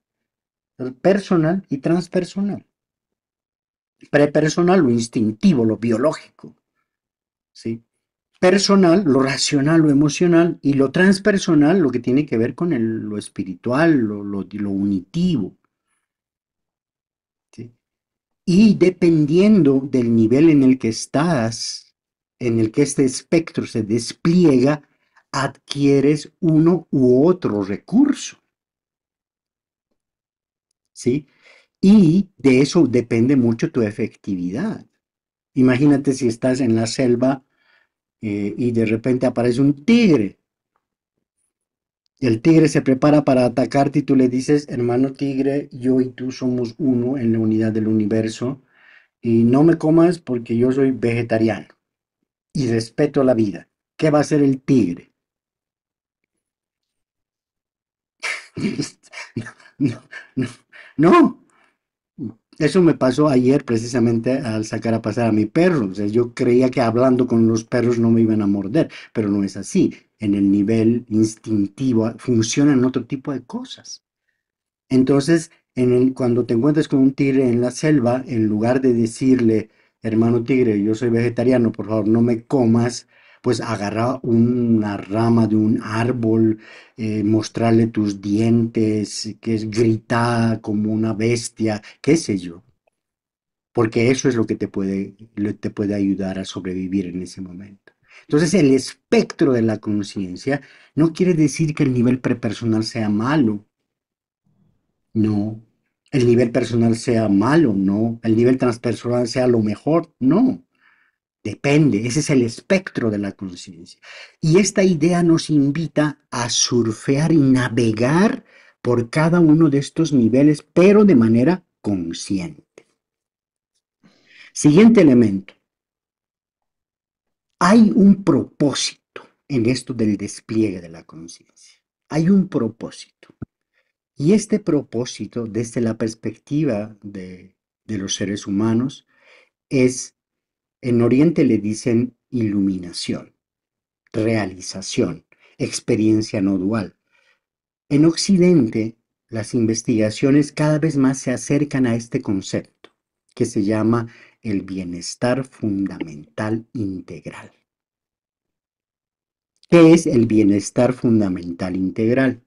personal y transpersonal. Prepersonal, lo instintivo, lo biológico, ¿sí? Personal, lo racional, lo emocional, y lo transpersonal, lo que tiene que ver con el, lo espiritual, lo, lo, lo unitivo, ¿sí? Y dependiendo del nivel en el que estás, en el que este espectro se despliega, adquieres uno u otro recurso, ¿sí? Y de eso depende mucho tu efectividad. Imagínate si estás en la selva eh, y de repente aparece un tigre. El tigre se prepara para atacarte y tú le dices, hermano tigre, yo y tú somos uno en la unidad del universo y no me comas porque yo soy vegetariano y respeto la vida. ¿Qué va a hacer el tigre? No, no, no. Eso me pasó ayer precisamente al sacar a pasar a mi perro. O sea, yo creía que hablando con los perros no me iban a morder, pero no es así. En el nivel instintivo funcionan otro tipo de cosas. Entonces, en el, cuando te encuentras con un tigre en la selva, en lugar de decirle, hermano tigre, yo soy vegetariano, por favor, no me comas, pues agarra una rama de un árbol, eh, mostrarle tus dientes, que es gritar como una bestia, qué sé yo. Porque eso es lo que te puede, te puede ayudar a sobrevivir en ese momento. Entonces el espectro de la conciencia no quiere decir que el nivel prepersonal sea malo. No. El nivel personal sea malo, no. El nivel transpersonal sea lo mejor, no. Depende, ese es el espectro de la conciencia. Y esta idea nos invita a surfear y navegar por cada uno de estos niveles, pero de manera consciente. Siguiente elemento. Hay un propósito en esto del despliegue de la conciencia. Hay un propósito. Y este propósito, desde la perspectiva de, de los seres humanos, es... En Oriente le dicen iluminación, realización, experiencia no dual. En Occidente, las investigaciones cada vez más se acercan a este concepto, que se llama el bienestar fundamental integral. ¿Qué es el bienestar fundamental integral?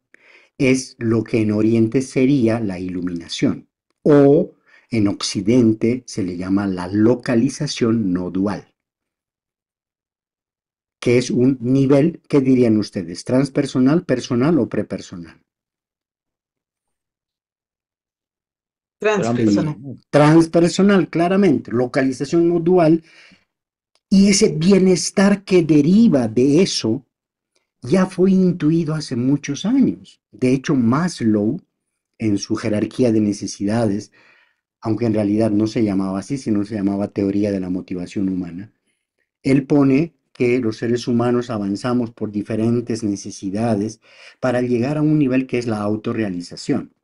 Es lo que en Oriente sería la iluminación, o en Occidente se le llama la localización no dual, que es un nivel, ¿qué dirían ustedes? ¿Transpersonal, personal o prepersonal? Transpersonal. Transpersonal, claramente. Localización no dual. Y ese bienestar que deriva de eso ya fue intuido hace muchos años. De hecho, Maslow, en su jerarquía de necesidades, aunque en realidad no se llamaba así, sino se llamaba teoría de la motivación humana, él pone que los seres humanos avanzamos por diferentes necesidades para llegar a un nivel que es la autorrealización.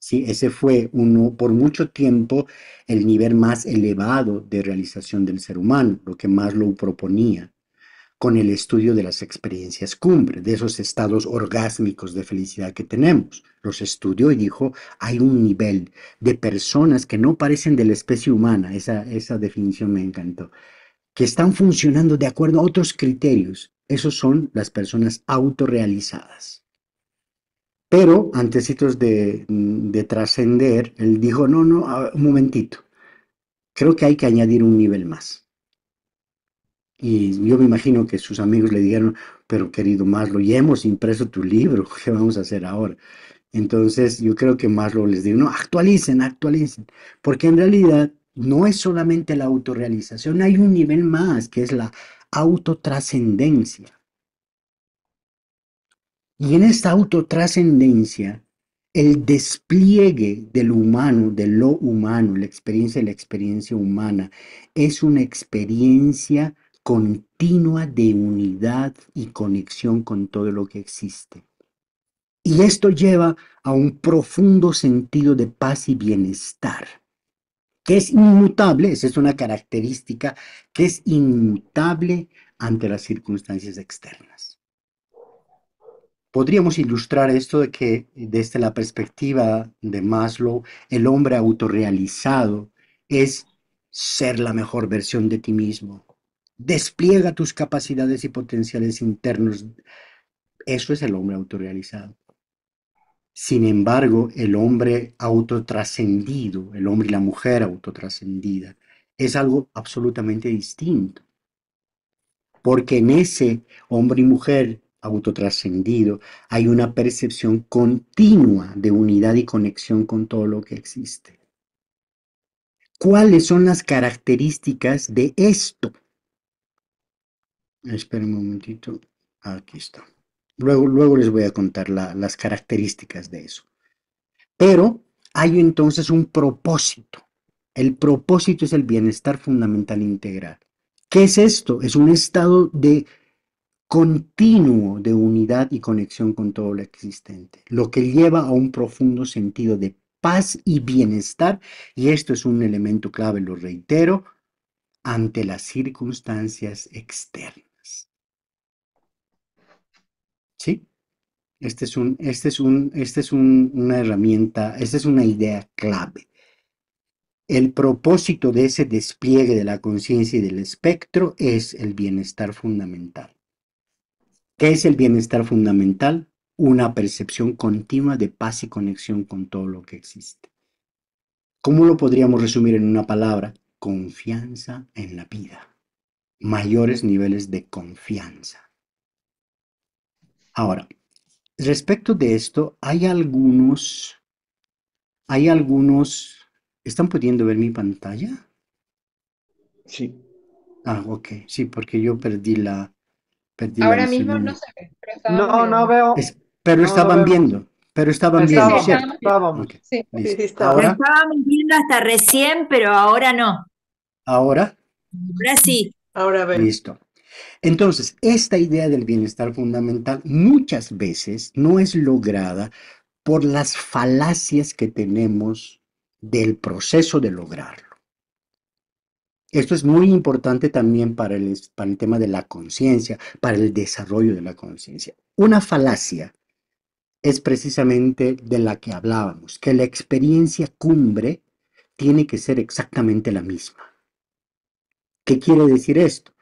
Sí, ese fue uno, por mucho tiempo, el nivel más elevado de realización del ser humano, lo que Maslow proponía, con el estudio de las experiencias cumbre, de esos estados orgásmicos de felicidad que tenemos. Los estudió y dijo, hay un nivel de personas que no parecen de la especie humana, esa, esa definición me encantó, que están funcionando de acuerdo a otros criterios. Esos son las personas autorrealizadas. Pero, antecitos de, de trascender, él dijo, no, no, a, un momentito, creo que hay que añadir un nivel más. Y yo me imagino que sus amigos le dijeron, pero querido Maslow, ya hemos impreso tu libro, ¿qué vamos a hacer ahora? Entonces, yo creo que Maslow les dijo, no, actualicen, actualicen, porque en realidad no es solamente la autorrealización, hay un nivel más, que es la autotrascendencia. Y en esta autotrascendencia, el despliegue del humano, de lo humano, la experiencia de la experiencia humana, es una experiencia continua de unidad y conexión con todo lo que existe. Y esto lleva a un profundo sentido de paz y bienestar, que es inmutable, esa es una característica que es inmutable ante las circunstancias externas. Podríamos ilustrar esto de que desde la perspectiva de Maslow, el hombre autorrealizado es ser la mejor versión de ti mismo. Despliega tus capacidades y potenciales internos. Eso es el hombre autorrealizado. Sin embargo, el hombre autotrascendido, el hombre y la mujer autotrascendida, es algo absolutamente distinto. Porque en ese hombre y mujer autotrascendido, hay una percepción continua de unidad y conexión con todo lo que existe. ¿Cuáles son las características de esto? Esperen un momentito. Aquí está. Luego, luego les voy a contar la, las características de eso. Pero hay entonces un propósito. El propósito es el bienestar fundamental integral. ¿Qué es esto? Es un estado de continuo de unidad y conexión con todo lo existente, lo que lleva a un profundo sentido de paz y bienestar, y esto es un elemento clave, lo reitero, ante las circunstancias externas. ¿Sí? Este es un, este es un, este es un, una herramienta, esta es una idea clave. El propósito de ese despliegue de la conciencia y del espectro es el bienestar fundamental. ¿Qué es el bienestar fundamental? Una percepción continua de paz y conexión con todo lo que existe. ¿Cómo lo podríamos resumir en una palabra? Confianza en la vida. Mayores niveles de confianza. Ahora, respecto de esto, hay algunos... Hay algunos... ¿Están pudiendo ver mi pantalla? Sí. Ah, ok. Sí, porque yo perdí la... Ahora mismo semana. No se ve, pero no, no veo. Es, pero, no estaban viendo, pero estaban sí, viendo, sí, ¿cierto? Estábamos. Okay, sí, sí, estábamos. Ahora, estábamos viendo hasta recién, pero ahora no. ¿Ahora? Ahora sí. Ahora veo. Listo. Entonces, esta idea del bienestar fundamental muchas veces no es lograda por las falacias que tenemos del proceso de lograrlo. Esto es muy importante también para el, para el tema de la conciencia, para el desarrollo de la conciencia. Una falacia es precisamente de la que hablábamos, que la experiencia cumbre tiene que ser exactamente la misma. ¿Qué quiere decir esto?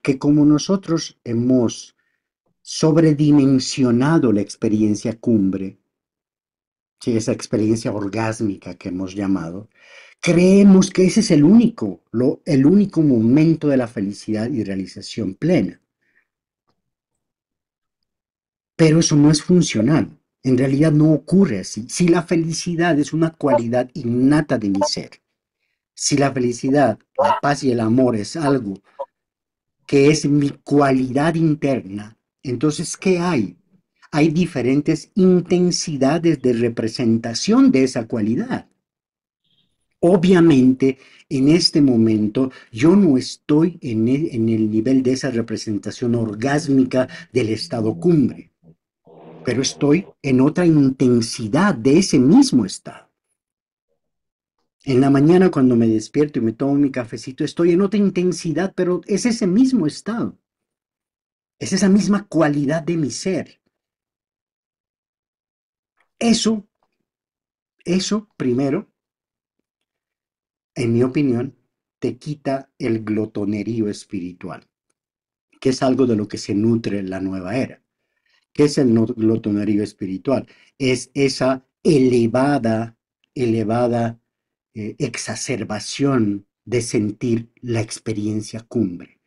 Que como nosotros hemos sobredimensionado la experiencia cumbre, sí, esa experiencia orgásmica que hemos llamado, creemos que ese es el único, lo, el único momento de la felicidad y realización plena. Pero eso no es funcional. En realidad no ocurre así. Si la felicidad es una cualidad innata de mi ser, si la felicidad, la paz y el amor es algo que es mi cualidad interna, entonces, ¿qué hay? Hay diferentes intensidades de representación de esa cualidad. Obviamente, en este momento, yo no estoy en el, en el nivel de esa representación orgásmica del estado cumbre, pero estoy en otra intensidad de ese mismo estado. En la mañana, cuando me despierto y me tomo mi cafecito, estoy en otra intensidad, pero es ese mismo estado. Es esa misma cualidad de mi ser. Eso, eso primero, en mi opinión, te quita el glotonerío espiritual, que es algo de lo que se nutre la nueva era. ¿Qué es el lotonario espiritual? Es esa elevada, elevada eh, exacerbación de sentir la experiencia cumbre.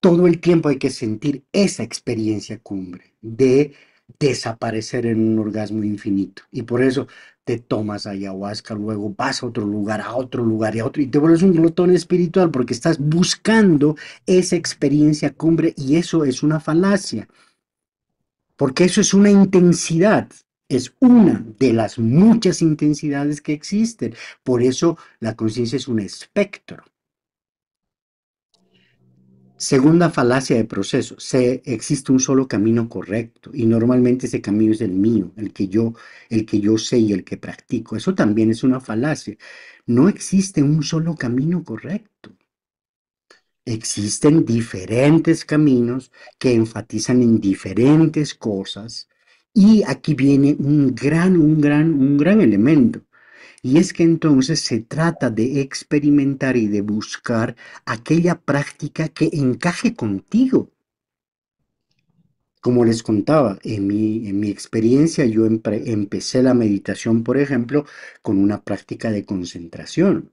Todo el tiempo hay que sentir esa experiencia cumbre de desaparecer en un orgasmo infinito. Y por eso te tomas ayahuasca, luego vas a otro lugar, a otro lugar y a otro, y te vuelves un glotón espiritual porque estás buscando esa experiencia cumbre, y eso es una falacia. Porque eso es una intensidad, es una de las muchas intensidades que existen. Por eso la conciencia es un espectro. Segunda falacia de proceso, se, existe un solo camino correcto, y normalmente ese camino es el mío, el que yo, el que yo sé y el que practico. Eso también es una falacia. No existe un solo camino correcto. Existen diferentes caminos que enfatizan en diferentes cosas, y aquí viene un gran, un gran, un gran elemento. Y es que entonces se trata de experimentar y de buscar aquella práctica que encaje contigo. Como les contaba, en mi, en mi experiencia yo empe- empecé la meditación, por ejemplo, con una práctica de concentración.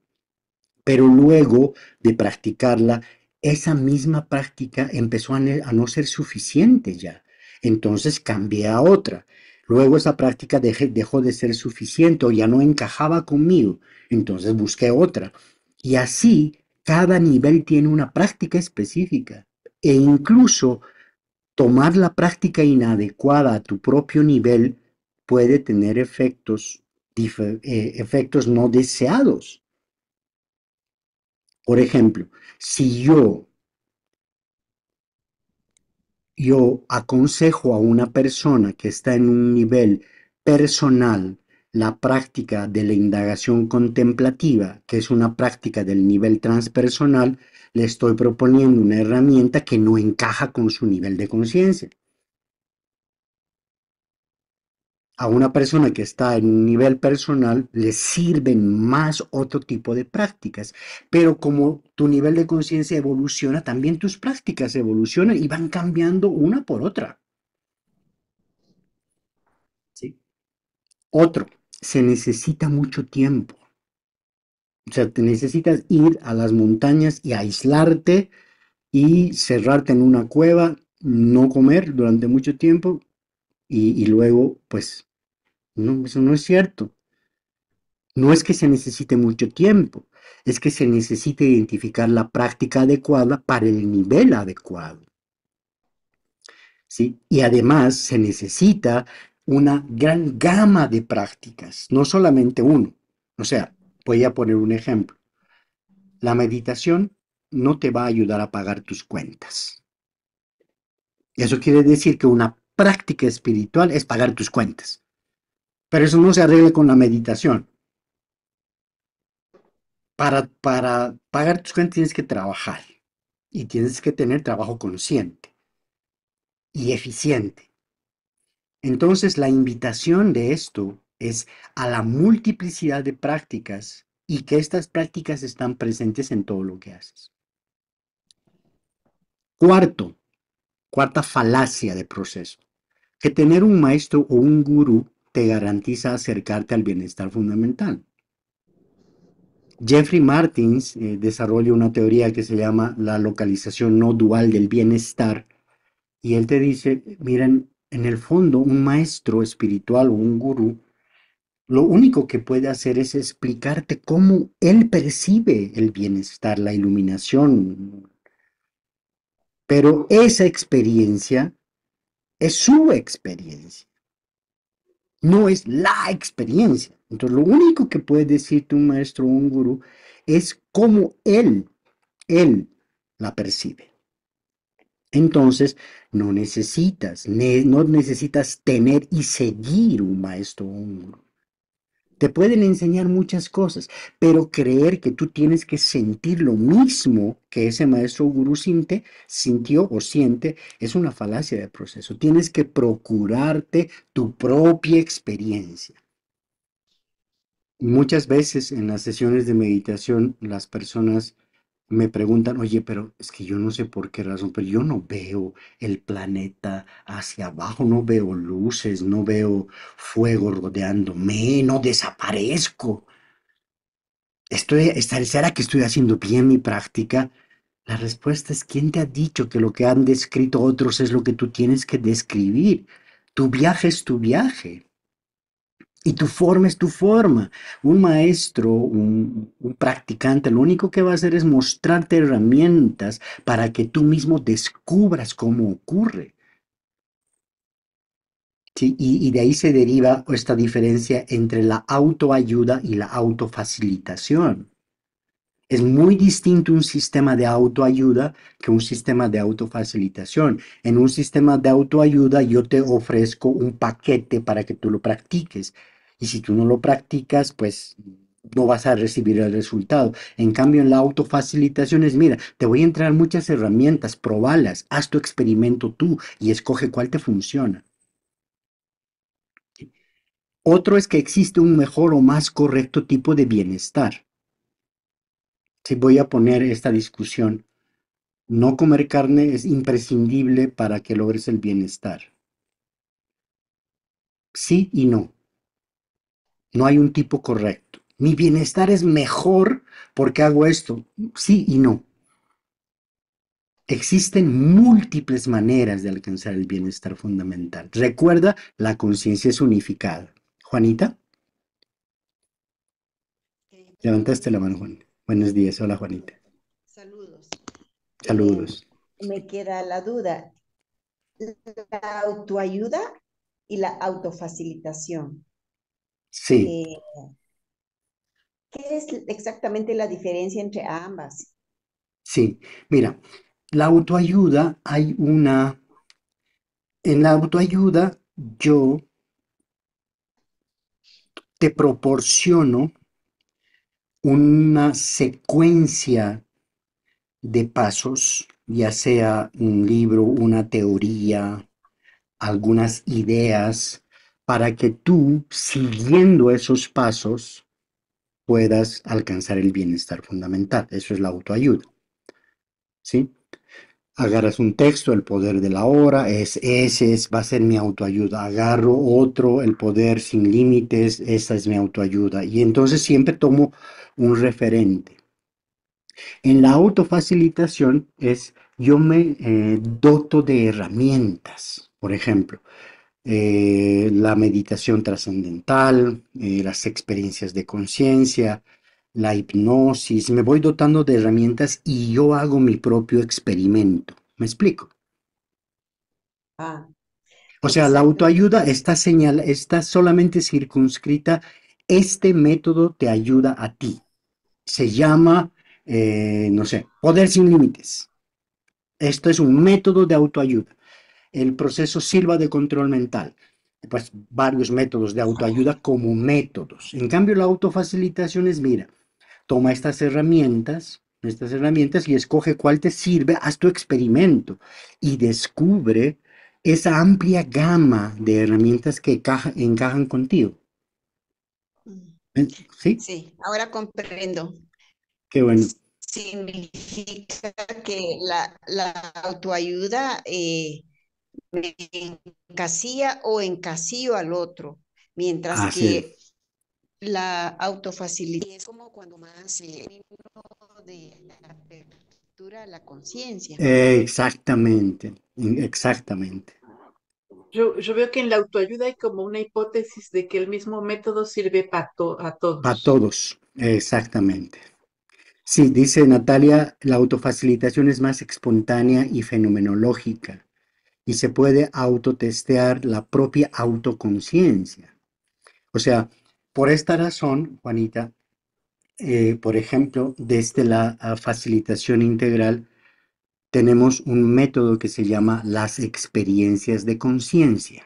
Pero luego de practicarla, esa misma práctica empezó a, a no ser suficiente ya. Entonces cambié a otra. Luego esa práctica dejé, dejó de ser suficiente o ya no encajaba conmigo. Entonces busqué otra. Y así, cada nivel tiene una práctica específica. E incluso tomar la práctica inadecuada a tu propio nivel puede tener efectos, eh, efectos no deseados. Por ejemplo, si yo, yo aconsejo a una persona que está en un nivel personal la práctica de la indagación contemplativa, que es una práctica del nivel transpersonal, le estoy proponiendo una herramienta que no encaja con su nivel de conciencia. A una persona que está en un nivel personal le sirven más otro tipo de prácticas, pero como tu nivel de conciencia evoluciona, también tus prácticas evolucionan y van cambiando una por otra. ¿Sí? Otro, se necesita mucho tiempo. O sea, te necesitas ir a las montañas y aislarte y cerrarte en una cueva, no comer durante mucho tiempo y, y luego, pues, no, eso no es cierto. No es que se necesite mucho tiempo, es que se necesita identificar la práctica adecuada para el nivel adecuado. ¿Sí? Y además se necesita una gran gama de prácticas, no solamente uno. O sea, voy a poner un ejemplo. La meditación no te va a ayudar a pagar tus cuentas. Eso quiere decir que una práctica espiritual es pagar tus cuentas. Pero eso no se arregla con la meditación. Para, para pagar tus cuentas tienes que trabajar y tienes que tener trabajo consciente y eficiente. Entonces la invitación de esto es a la multiplicidad de prácticas y que estas prácticas están presentes en todo lo que haces. Cuarto, cuarta falacia de proceso, que tener un maestro o un gurú te garantiza acercarte al bienestar fundamental. Jeffrey Martins eh, desarrolla una teoría que se llama la localización no dual del bienestar, y él te dice, miren, en el fondo un maestro espiritual o un gurú lo único que puede hacer es explicarte cómo él percibe el bienestar, la iluminación. Pero esa experiencia es su experiencia, no es la experiencia. Entonces, lo único que puede decirte un maestro o un gurú es cómo él, él la percibe. Entonces, no necesitas, ne, no necesitas tener y seguir un maestro o un gurú. Te pueden enseñar muchas cosas, pero creer que tú tienes que sentir lo mismo que ese maestro o gurú sinte, sintió o siente es una falacia de proceso. Tienes que procurarte tu propia experiencia. Muchas veces en las sesiones de meditación las personas me preguntan, oye, pero es que yo no sé por qué razón, pero yo no veo el planeta hacia abajo, no veo luces, no veo fuego rodeándome, no desaparezco. Estoy, ¿será que estoy haciendo bien mi práctica? La respuesta es, ¿quién te ha dicho que lo que han descrito otros es lo que tú tienes que describir? Tu viaje es tu viaje. Y tu forma es tu forma. Un maestro, un, un practicante, lo único que va a hacer es mostrarte herramientas para que tú mismo descubras cómo ocurre. ¿Sí? Y, y de ahí se deriva esta diferencia entre la autoayuda y la autofacilitación. Es muy distinto un sistema de autoayuda que un sistema de autofacilitación. En un sistema de autoayuda yo te ofrezco un paquete para que tú lo practiques. Y si tú no lo practicas, pues no vas a recibir el resultado. En cambio, en la autofacilitación es, mira, te voy a entregar muchas herramientas, probalas, haz tu experimento tú y escoge cuál te funciona. Otro es que existe un mejor o más correcto tipo de bienestar. Sí, voy a poner esta discusión. No comer carne es imprescindible para que logres el bienestar. Sí y no. No hay un tipo correcto. Mi bienestar es mejor porque hago esto. Sí y no. Existen múltiples maneras de alcanzar el bienestar fundamental. Recuerda, la conciencia es unificada. Juanita. Levantaste la mano, Juanita. Buenos días. Hola, Juanita. Saludos. Saludos. Eh, me queda la duda. La autoayuda y la autofacilitación. Sí. Eh, ¿Qué es exactamente la diferencia entre ambas? Sí. Mira, la autoayuda hay una... En la autoayuda yo te proporciono una secuencia de pasos, ya sea un libro, una teoría, algunas ideas, para que tú, siguiendo esos pasos, puedas alcanzar el bienestar fundamental. Eso es la autoayuda. ¿Sí? Agarras un texto, El poder de la hora, es, ese es, va a ser mi autoayuda. Agarro otro, El poder sin límites, esa es mi autoayuda. Y entonces siempre tomo un referente. En la autofacilitación es, yo me eh, doto de herramientas, por ejemplo, eh, la meditación trascendental, eh, las experiencias de conciencia, la hipnosis, me voy dotando de herramientas y yo hago mi propio experimento. ¿Me explico? Ah, o sea, la autoayuda está, señal, está solamente circunscrita, este método te ayuda a ti. Se llama, eh, no sé, poder sin límites. Esto es un método de autoayuda. El proceso Silva de control mental. Pues varios métodos de autoayuda como métodos. En cambio, la autofacilitación es, mira, toma estas herramientas, estas herramientas y escoge cuál te sirve, haz tu experimento y descubre esa amplia gama de herramientas que encaja, encajan contigo. ¿Sí? Sí, ahora comprendo. Qué bueno. Significa que la, la autoayuda eh, me encasilla o encasillo al otro, mientras ah, que... Sí. La autofacilitación es como cuando más eh, de la apertura a la conciencia. Eh, exactamente, exactamente. Yo, yo veo que en la autoayuda hay como una hipótesis de que el mismo método sirve para to a todos. Para todos, exactamente. Sí, dice Natalia, la autofacilitación es más espontánea y fenomenológica y se puede autotestear la propia autoconciencia. O sea, por esta razón, Juanita, eh, por ejemplo, desde la facilitación integral tenemos un método que se llama las experiencias de conciencia,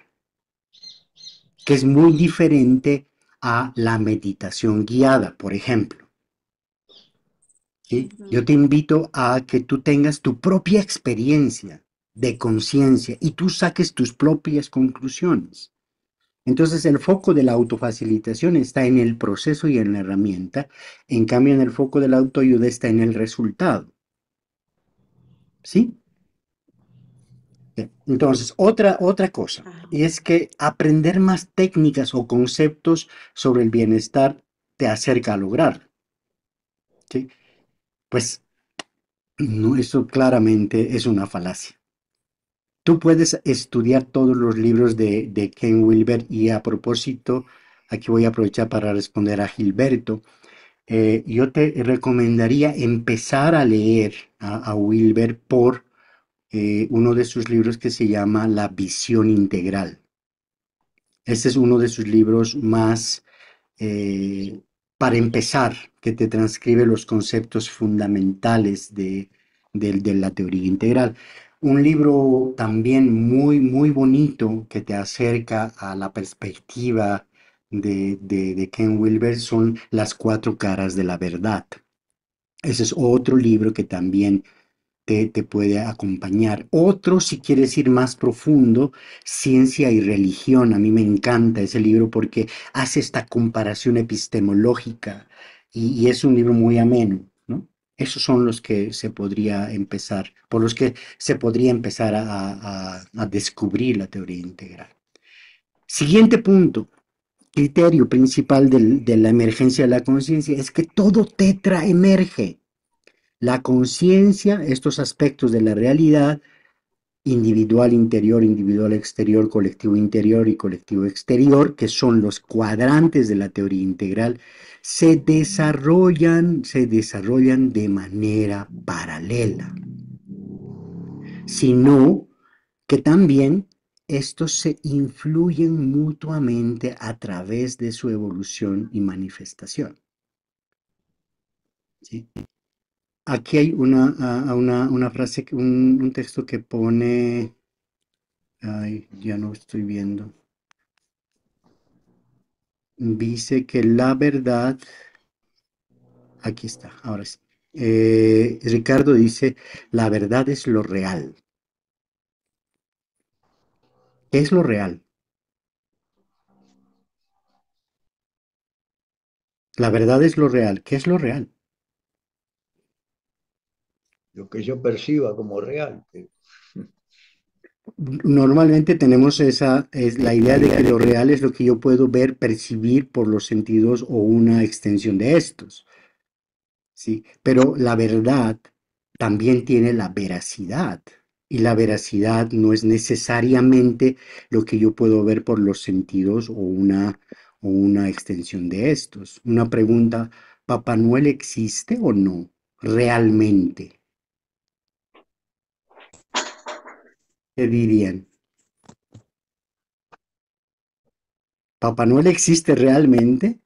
que es muy diferente a la meditación guiada, por ejemplo. ¿Sí? Yo te invito a que tú tengas tu propia experiencia de conciencia y tú saques tus propias conclusiones. Entonces el foco de la autofacilitación está en el proceso y en la herramienta, en cambio en el foco de la autoayuda está en el resultado. ¿Sí? Bien. Entonces, otra, otra cosa, y es que aprender más técnicas o conceptos sobre el bienestar te acerca a lograrlo. ¿Sí? Pues, no, eso claramente es una falacia. Tú puedes estudiar todos los libros de, de Ken Wilber, y a propósito, aquí voy a aprovechar para responder a Gilberto. Eh, yo te recomendaría empezar a leer a, a Wilber por eh, uno de sus libros que se llama La visión integral. Este es uno de sus libros más eh, para empezar, que te transcribe los conceptos fundamentales de, de, de la teoría integral. Un libro también muy, muy bonito que te acerca a la perspectiva de, de, de Ken Wilber son Las cuatro caras de la verdad. Ese es otro libro que también te, te puede acompañar. Otro, si quieres ir más profundo, Ciencia y religión. A mí me encanta ese libro porque hace esta comparación epistemológica y, y es un libro muy ameno. Esos son los que se podría empezar, por los que se podría empezar a, a, a descubrir la teoría integral. Siguiente punto, criterio principal del, de la emergencia de la conciencia, es que todo tetra emerge. La conciencia, estos aspectos de la realidad, individual interior, individual exterior, colectivo interior y colectivo exterior, que son los cuadrantes de la teoría integral, se desarrollan, se desarrollan de manera paralela, sino que también estos se influyen mutuamente a través de su evolución y manifestación. ¿Sí? Aquí hay una, una, una frase, un, un texto que pone... Ay, ya no estoy viendo. Dice que la verdad... Aquí está, ahora sí. Eh, Ricardo dice, la verdad es lo real. ¿Qué es lo real? La verdad es lo real. ¿Qué es lo real? Lo que yo perciba como real. Normalmente tenemos esa, es la idea de que lo real es lo que yo puedo ver, percibir por los sentidos o una extensión de estos. ¿Sí? Pero la verdad también tiene la veracidad, y la veracidad no es necesariamente lo que yo puedo ver por los sentidos o una, o una extensión de estos. Una pregunta, ¿Papá Noel existe o no realmente? ¿Qué dirían? ¿Papá Noel existe realmente?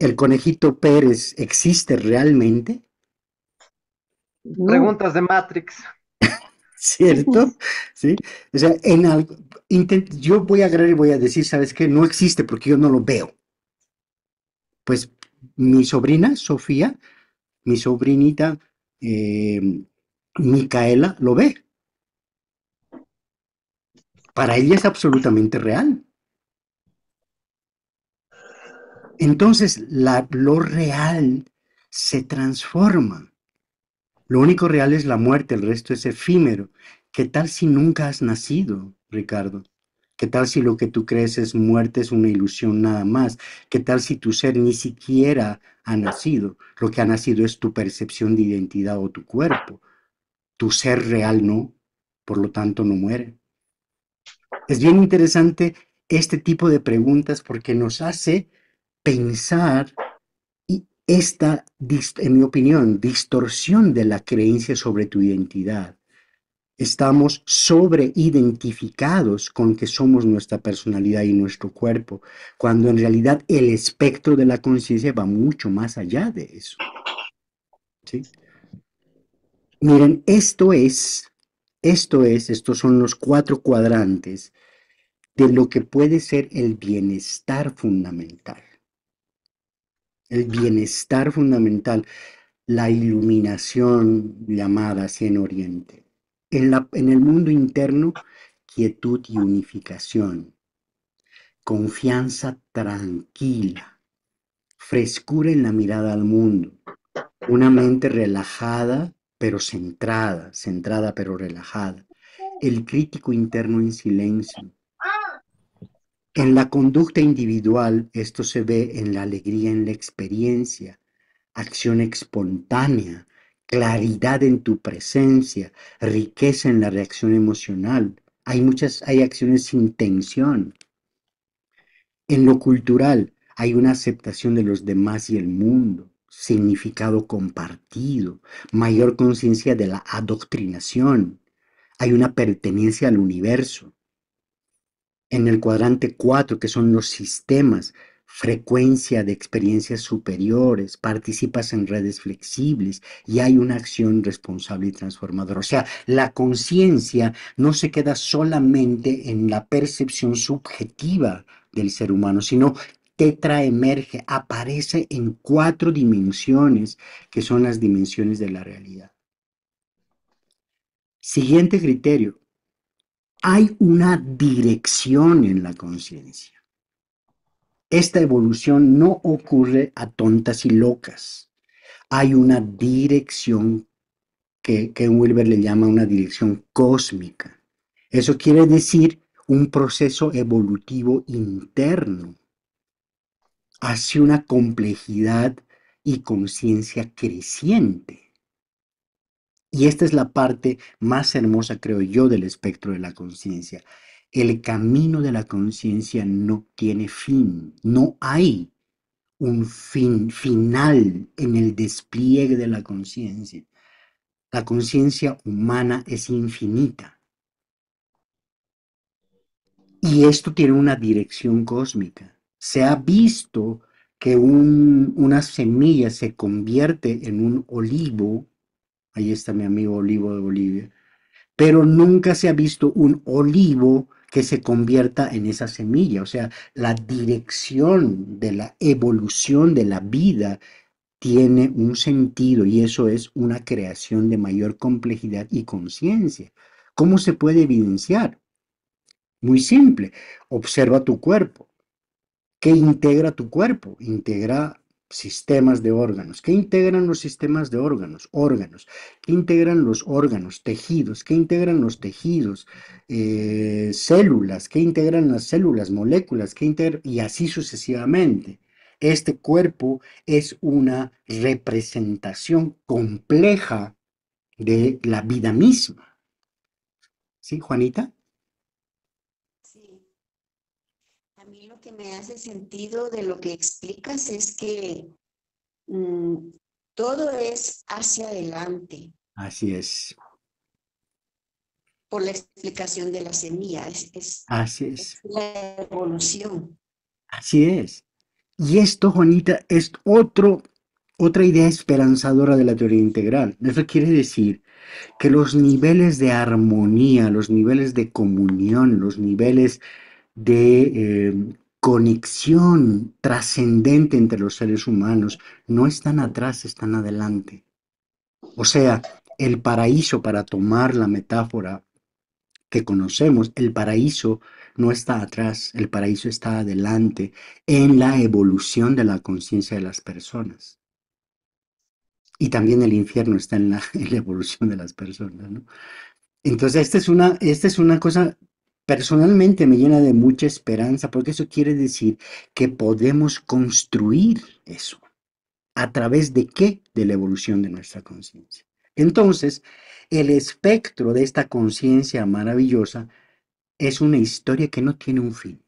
¿El conejito Pérez existe realmente? Preguntas de Matrix. ¿Cierto? Sí. O sea, en algo, yo voy a agregar y voy a decir, ¿sabes qué? No existe porque yo no lo veo. Pues mi sobrina, Sofía, mi sobrinita, eh, Micaela, lo ve. Para ella es absolutamente real. Entonces, la, lo real se transforma. Lo único real es la muerte, el resto es efímero. ¿Qué tal si nunca has nacido, Ricardo? ¿Qué tal si lo que tú crees es muerte, es una ilusión nada más? ¿Qué tal si tu ser ni siquiera ha nacido? Lo que ha nacido es tu percepción de identidad o tu cuerpo. Tu ser real no, por lo tanto no muere. Es bien interesante este tipo de preguntas porque nos hace pensar esta, en mi opinión, distorsión de la creencia sobre tu identidad. Estamos sobreidentificados con que somos nuestra personalidad y nuestro cuerpo, cuando en realidad el espectro de la conciencia va mucho más allá de eso. ¿Sí? Miren, esto es, esto es, estos son los cuatro cuadrantes de lo que puede ser el bienestar fundamental. El bienestar fundamental, la iluminación llamada así en Oriente. En, la, en el mundo interno, quietud y unificación. confianza tranquila, frescura en la mirada al mundo, una mente relajada pero centrada, centrada pero relajada, el crítico interno en silencio. En la conducta individual, esto se ve en la alegría, en la experiencia, acción espontánea, claridad en tu presencia, riqueza en la reacción emocional. Hay muchas, hay acciones sin tensión. En lo cultural, hay una aceptación de los demás y el mundo, significado compartido, mayor conciencia de la adoctrinación. Hay una pertenencia al universo. En el cuadrante cuatro, que son los sistemas, frecuencia de experiencias superiores, participas en redes flexibles y hay una acción responsable y transformadora. O sea, la conciencia no se queda solamente en la percepción subjetiva del ser humano, sino tetraemerge, aparece en cuatro dimensiones, que son las dimensiones de la realidad. Siguiente criterio. Hay una dirección en la conciencia. Esta evolución no ocurre a tontas y locas. Hay una dirección que Ken Wilber le llama una dirección cósmica. Eso quiere decir un proceso evolutivo interno hacia una complejidad y conciencia creciente. Y esta es la parte más hermosa, creo yo, del espectro de la conciencia. El camino de la conciencia no tiene fin. No hay un fin final en el despliegue de la conciencia. La conciencia humana es infinita. Y esto tiene una dirección cósmica. Se ha visto que un, una semilla se convierte en un olivo. Ahí está mi amigo Olivo de Bolivia. Pero nunca se ha visto un olivo que se convierta en esa semilla. O sea, la dirección de la evolución de la vida tiene un sentido y eso es una creación de mayor complejidad y conciencia. ¿Cómo se puede evidenciar? Muy simple. Observa tu cuerpo. ¿Qué integra tu cuerpo? Integra sistemas de órganos. ¿Qué integran los sistemas de órganos? Órganos. ¿Qué integran los órganos? Tejidos. ¿Qué integran los tejidos? Eh, células. ¿Qué integran las células? Moléculas. ¿Qué integran? Y así sucesivamente. Este cuerpo es una representación compleja de la vida misma. ¿Sí, Juanita? Que me hace sentido de lo que explicas es que mmm, todo es hacia adelante. Así es. Por la explicación de la semilla. Es, es, Así es. es la evolución. Así es. Y esto, Juanita, es otro, otra idea esperanzadora de la teoría integral. Eso quiere decir que los niveles de armonía, los niveles de comunión, los niveles de eh, conexión trascendente entre los seres humanos, no están atrás, están adelante. O sea, el paraíso, para tomar la metáfora que conocemos, el paraíso no está atrás, el paraíso está adelante en la evolución de la conciencia de las personas. Y también el infierno está en la, en la evolución de las personas, ¿no? Entonces, esta es una, esta es una cosa... Personalmente me llena de mucha esperanza, porque eso quiere decir que podemos construir eso. ¿A través de qué? De la evolución de nuestra conciencia. Entonces, el espectro de esta conciencia maravillosa es una historia que no tiene un fin.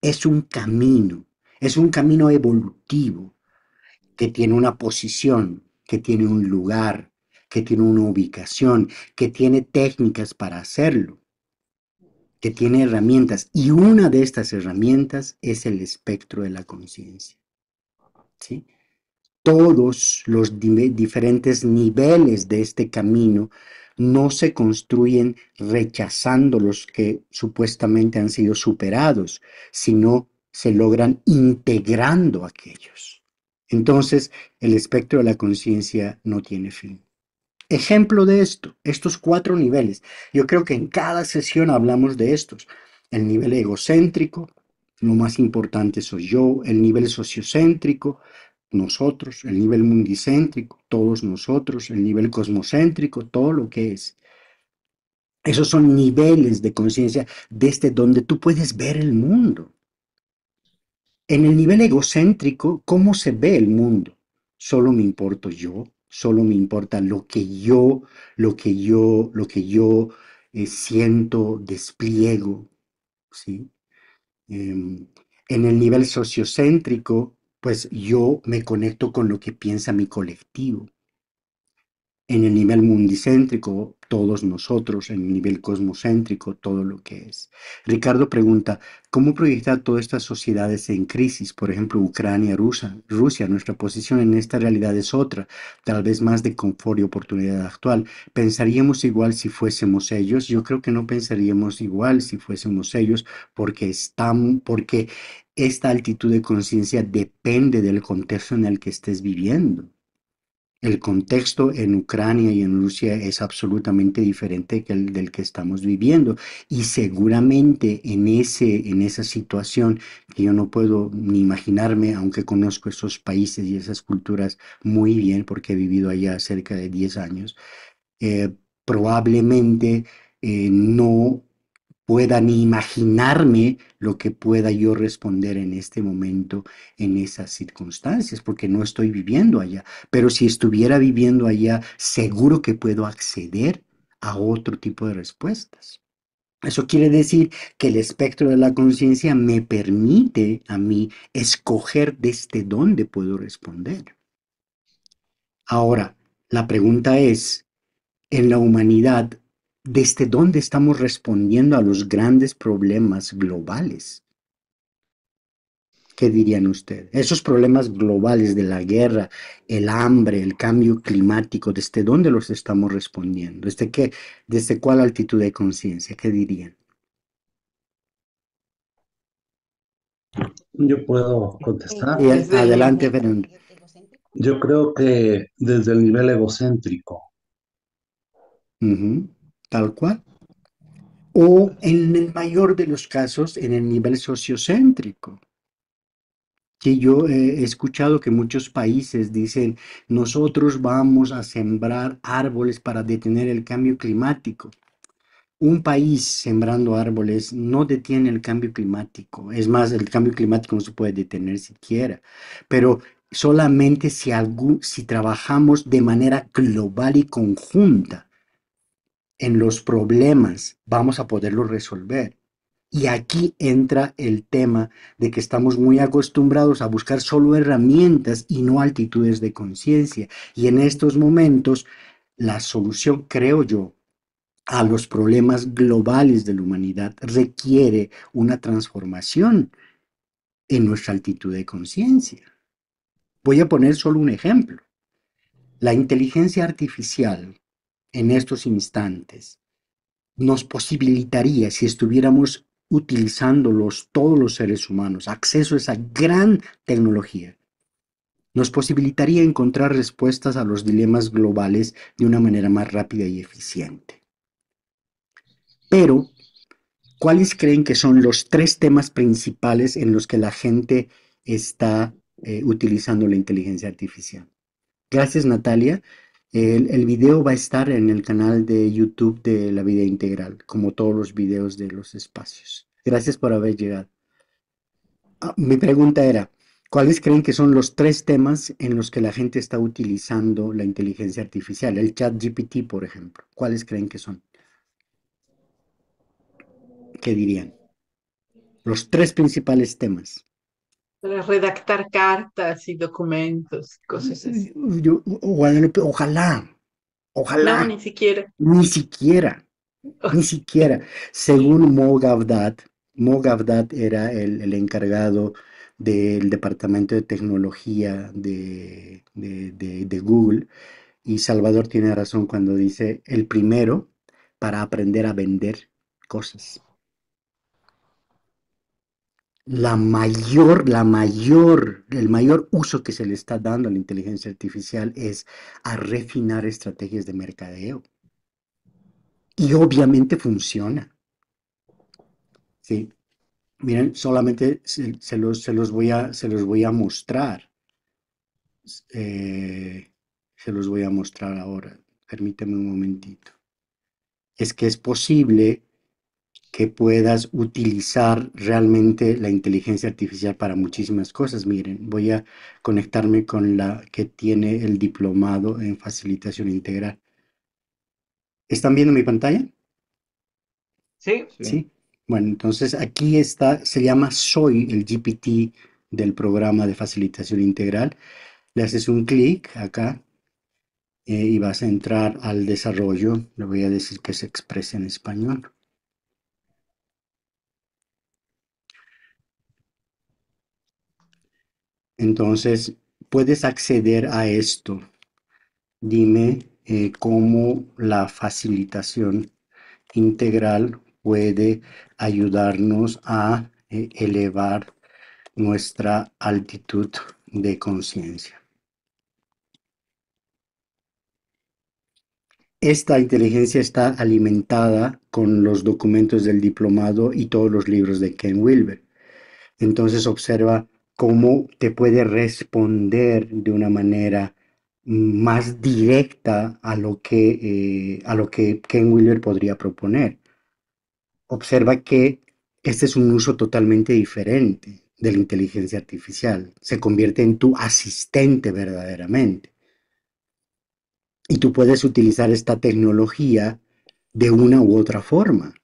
Es un camino, es un camino evolutivo que tiene una posición, que tiene un lugar, que tiene una ubicación, que tiene técnicas para hacerlo, que tiene herramientas, y una de estas herramientas es el espectro de la conciencia, ¿sí? Todos los di- diferentes niveles de este camino no se construyen rechazando los que supuestamente han sido superados, sino se logran integrando aquellos. Entonces, el espectro de la conciencia no tiene fin. Ejemplo de esto, estos cuatro niveles. Yo creo que en cada sesión hablamos de estos. El nivel egocéntrico, Lo más importante soy yo, el nivel sociocéntrico, nosotros, el nivel mundicéntrico, todos nosotros, el nivel cosmocéntrico, todo lo que es. Esos son niveles de conciencia desde donde tú puedes ver el mundo. En el nivel egocéntrico, ¿cómo se ve el mundo? Solo me importo yo, solo me importa lo que yo, lo que yo, lo que yo eh, siento, despliego, ¿sí? Eh, en el nivel sociocéntrico, pues yo me conecto con lo que piensa mi colectivo. En el nivel mundicéntrico, todos nosotros, en el nivel cosmocéntrico, todo lo que es. Ricardo pregunta, ¿cómo proyectar todas estas sociedades en crisis? Por ejemplo, Ucrania, Rusia, Rusia. Nuestra posición en esta realidad es otra, tal vez más de confort y oportunidad actual. ¿Pensaríamos igual si fuésemos ellos? Yo creo que no pensaríamos igual si fuésemos ellos, porque están, porque esta altitud de conciencia depende del contexto en el que estés viviendo. El contexto en Ucrania y en Rusia es absolutamente diferente que el del que estamos viviendo. Y seguramente en, ese, en esa situación, que yo no puedo ni imaginarme, aunque conozco esos países y esas culturas muy bien, porque he vivido allá cerca de diez años, eh, probablemente eh, no pueda ni imaginarme lo que pueda yo responder en este momento, en esas circunstancias, porque no estoy viviendo allá. Pero si estuviera viviendo allá, seguro que puedo acceder a otro tipo de respuestas. Eso quiere decir que el espectro de la conciencia me permite a mí escoger desde dónde puedo responder. Ahora, la pregunta es, en la humanidad, ¿desde dónde estamos respondiendo a los grandes problemas globales? ¿Qué dirían ustedes? Esos problemas globales de la guerra, el hambre, el cambio climático, ¿desde dónde los estamos respondiendo? ¿Desde qué? ¿Desde cuál altitud de conciencia? ¿Qué dirían? Yo puedo contestar. Sí, adelante, Fernando. Yo creo que desde el nivel egocéntrico. Uh-huh. Tal cual, o en el mayor de los casos, en el nivel sociocéntrico. Que yo eh, he escuchado que muchos países dicen, nosotros vamos a sembrar árboles para detener el cambio climático. Un país sembrando árboles no detiene el cambio climático. Es más, el cambio climático no se puede detener siquiera. Pero solamente si, algún, si trabajamos de manera global y conjunta, en los problemas vamos a poderlos resolver. Y aquí entra el tema de que estamos muy acostumbrados a buscar solo herramientas y no altitudes de conciencia. Y en estos momentos, la solución, creo yo, a los problemas globales de la humanidad requiere una transformación en nuestra altitud de conciencia. Voy a poner solo un ejemplo. La inteligencia artificial en estos instantes nos posibilitaría, si estuviéramos utilizándolos todos los seres humanos, acceso a esa gran tecnología, nos posibilitaría encontrar respuestas a los dilemas globales de una manera más rápida y eficiente. Pero, ¿cuáles creen que son los tres temas principales en los que la gente está eh, utilizando la inteligencia artificial? Gracias, Natalia. El, el video va a estar en el canal de YouTube de La Vida Integral, como todos los videos de los espacios. Gracias por haber llegado. Ah, mi pregunta era, ¿cuáles creen que son los tres temas en los que la gente está utilizando la inteligencia artificial? El chat G P T, por ejemplo. ¿Cuáles creen que son? ¿Qué dirían? Los tres principales temas. Para redactar cartas y documentos, cosas así. Yo, Guadalupe, ojalá, ojalá. No, ni siquiera. Ni siquiera, oh. ni siquiera. Según Mo Gawdat, Mo Gawdat era el, el encargado del Departamento de Tecnología de, de, de, de Google, y Salvador tiene razón cuando dice, el primero para aprender a vender cosas. La mayor, la mayor, el mayor uso que se le está dando a la inteligencia artificial es a refinar estrategias de mercadeo. Y obviamente funciona. ¿Sí? Miren, solamente se, se, los, se, los voy a, se los voy a mostrar. Eh, se los voy a mostrar ahora. Permíteme un momentito. Es que es posible que puedas utilizar realmente la inteligencia artificial para muchísimas cosas. Miren, voy a conectarme con la que tiene el diplomado en facilitación integral. ¿Están viendo mi pantalla? Sí. Sí. Bueno, entonces aquí está, se llama Soy el G P T del programa de facilitación integral. Le haces un clic acá eh, y vas a entrar al desarrollo. Le voy a decir que se exprese en español. Entonces, puedes acceder a esto. Dime eh, cómo la facilitación integral puede ayudarnos a eh, elevar nuestra altitud de conciencia. Esta inteligencia está alimentada con los documentos del diplomado y todos los libros de Ken Wilber. Entonces observa cómo te puede responder de una manera más directa a lo que, eh, a lo que Ken Wilber podría proponer. Observa que este es un uso totalmente diferente de la inteligencia artificial. Se convierte en tu asistente verdaderamente. Y tú puedes utilizar esta tecnología de una u otra forma.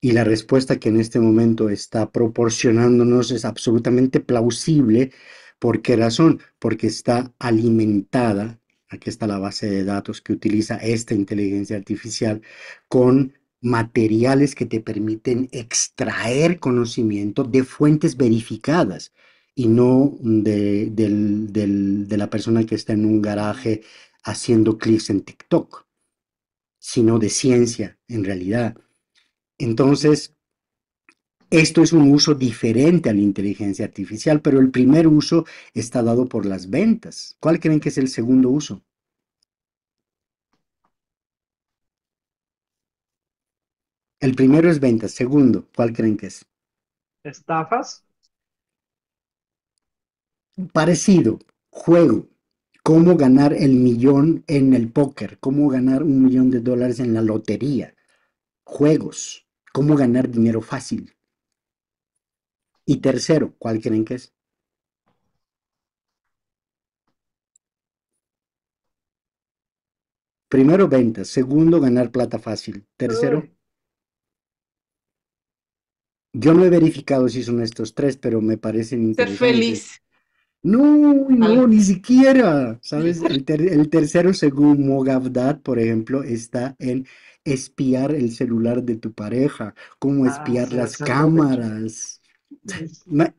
Y la respuesta que en este momento está proporcionándonos es absolutamente plausible. ¿Por qué razón? Porque está alimentada, aquí está la base de datos que utiliza esta inteligencia artificial, con materiales que te permiten extraer conocimiento de fuentes verificadas y no de, del, del, de la persona que está en un garaje haciendo clics en TikTok, sino de ciencia en realidad. Entonces, esto es un uso diferente a la inteligencia artificial, pero el primer uso está dado por las ventas. ¿Cuál creen que es el segundo uso? El primero es ventas. Segundo, ¿cuál creen que es? Estafas. Parecido. Juego. Cómo ganar el millón en el póker. Cómo ganar un millón de dólares en la lotería. Juegos. Cómo ganar dinero fácil. Y tercero, ¿cuál creen que es? Primero, ventas. Segundo, ganar plata fácil. Tercero. Uy. Yo no he verificado si son estos tres, pero me parecen interesantes. Ser feliz. No, no, ah. ni siquiera. ¿Sabes? El, ter el tercero, según Mo Gawdat, por ejemplo, está en espiar el celular de tu pareja, cómo espiar ah, sí, las cámaras.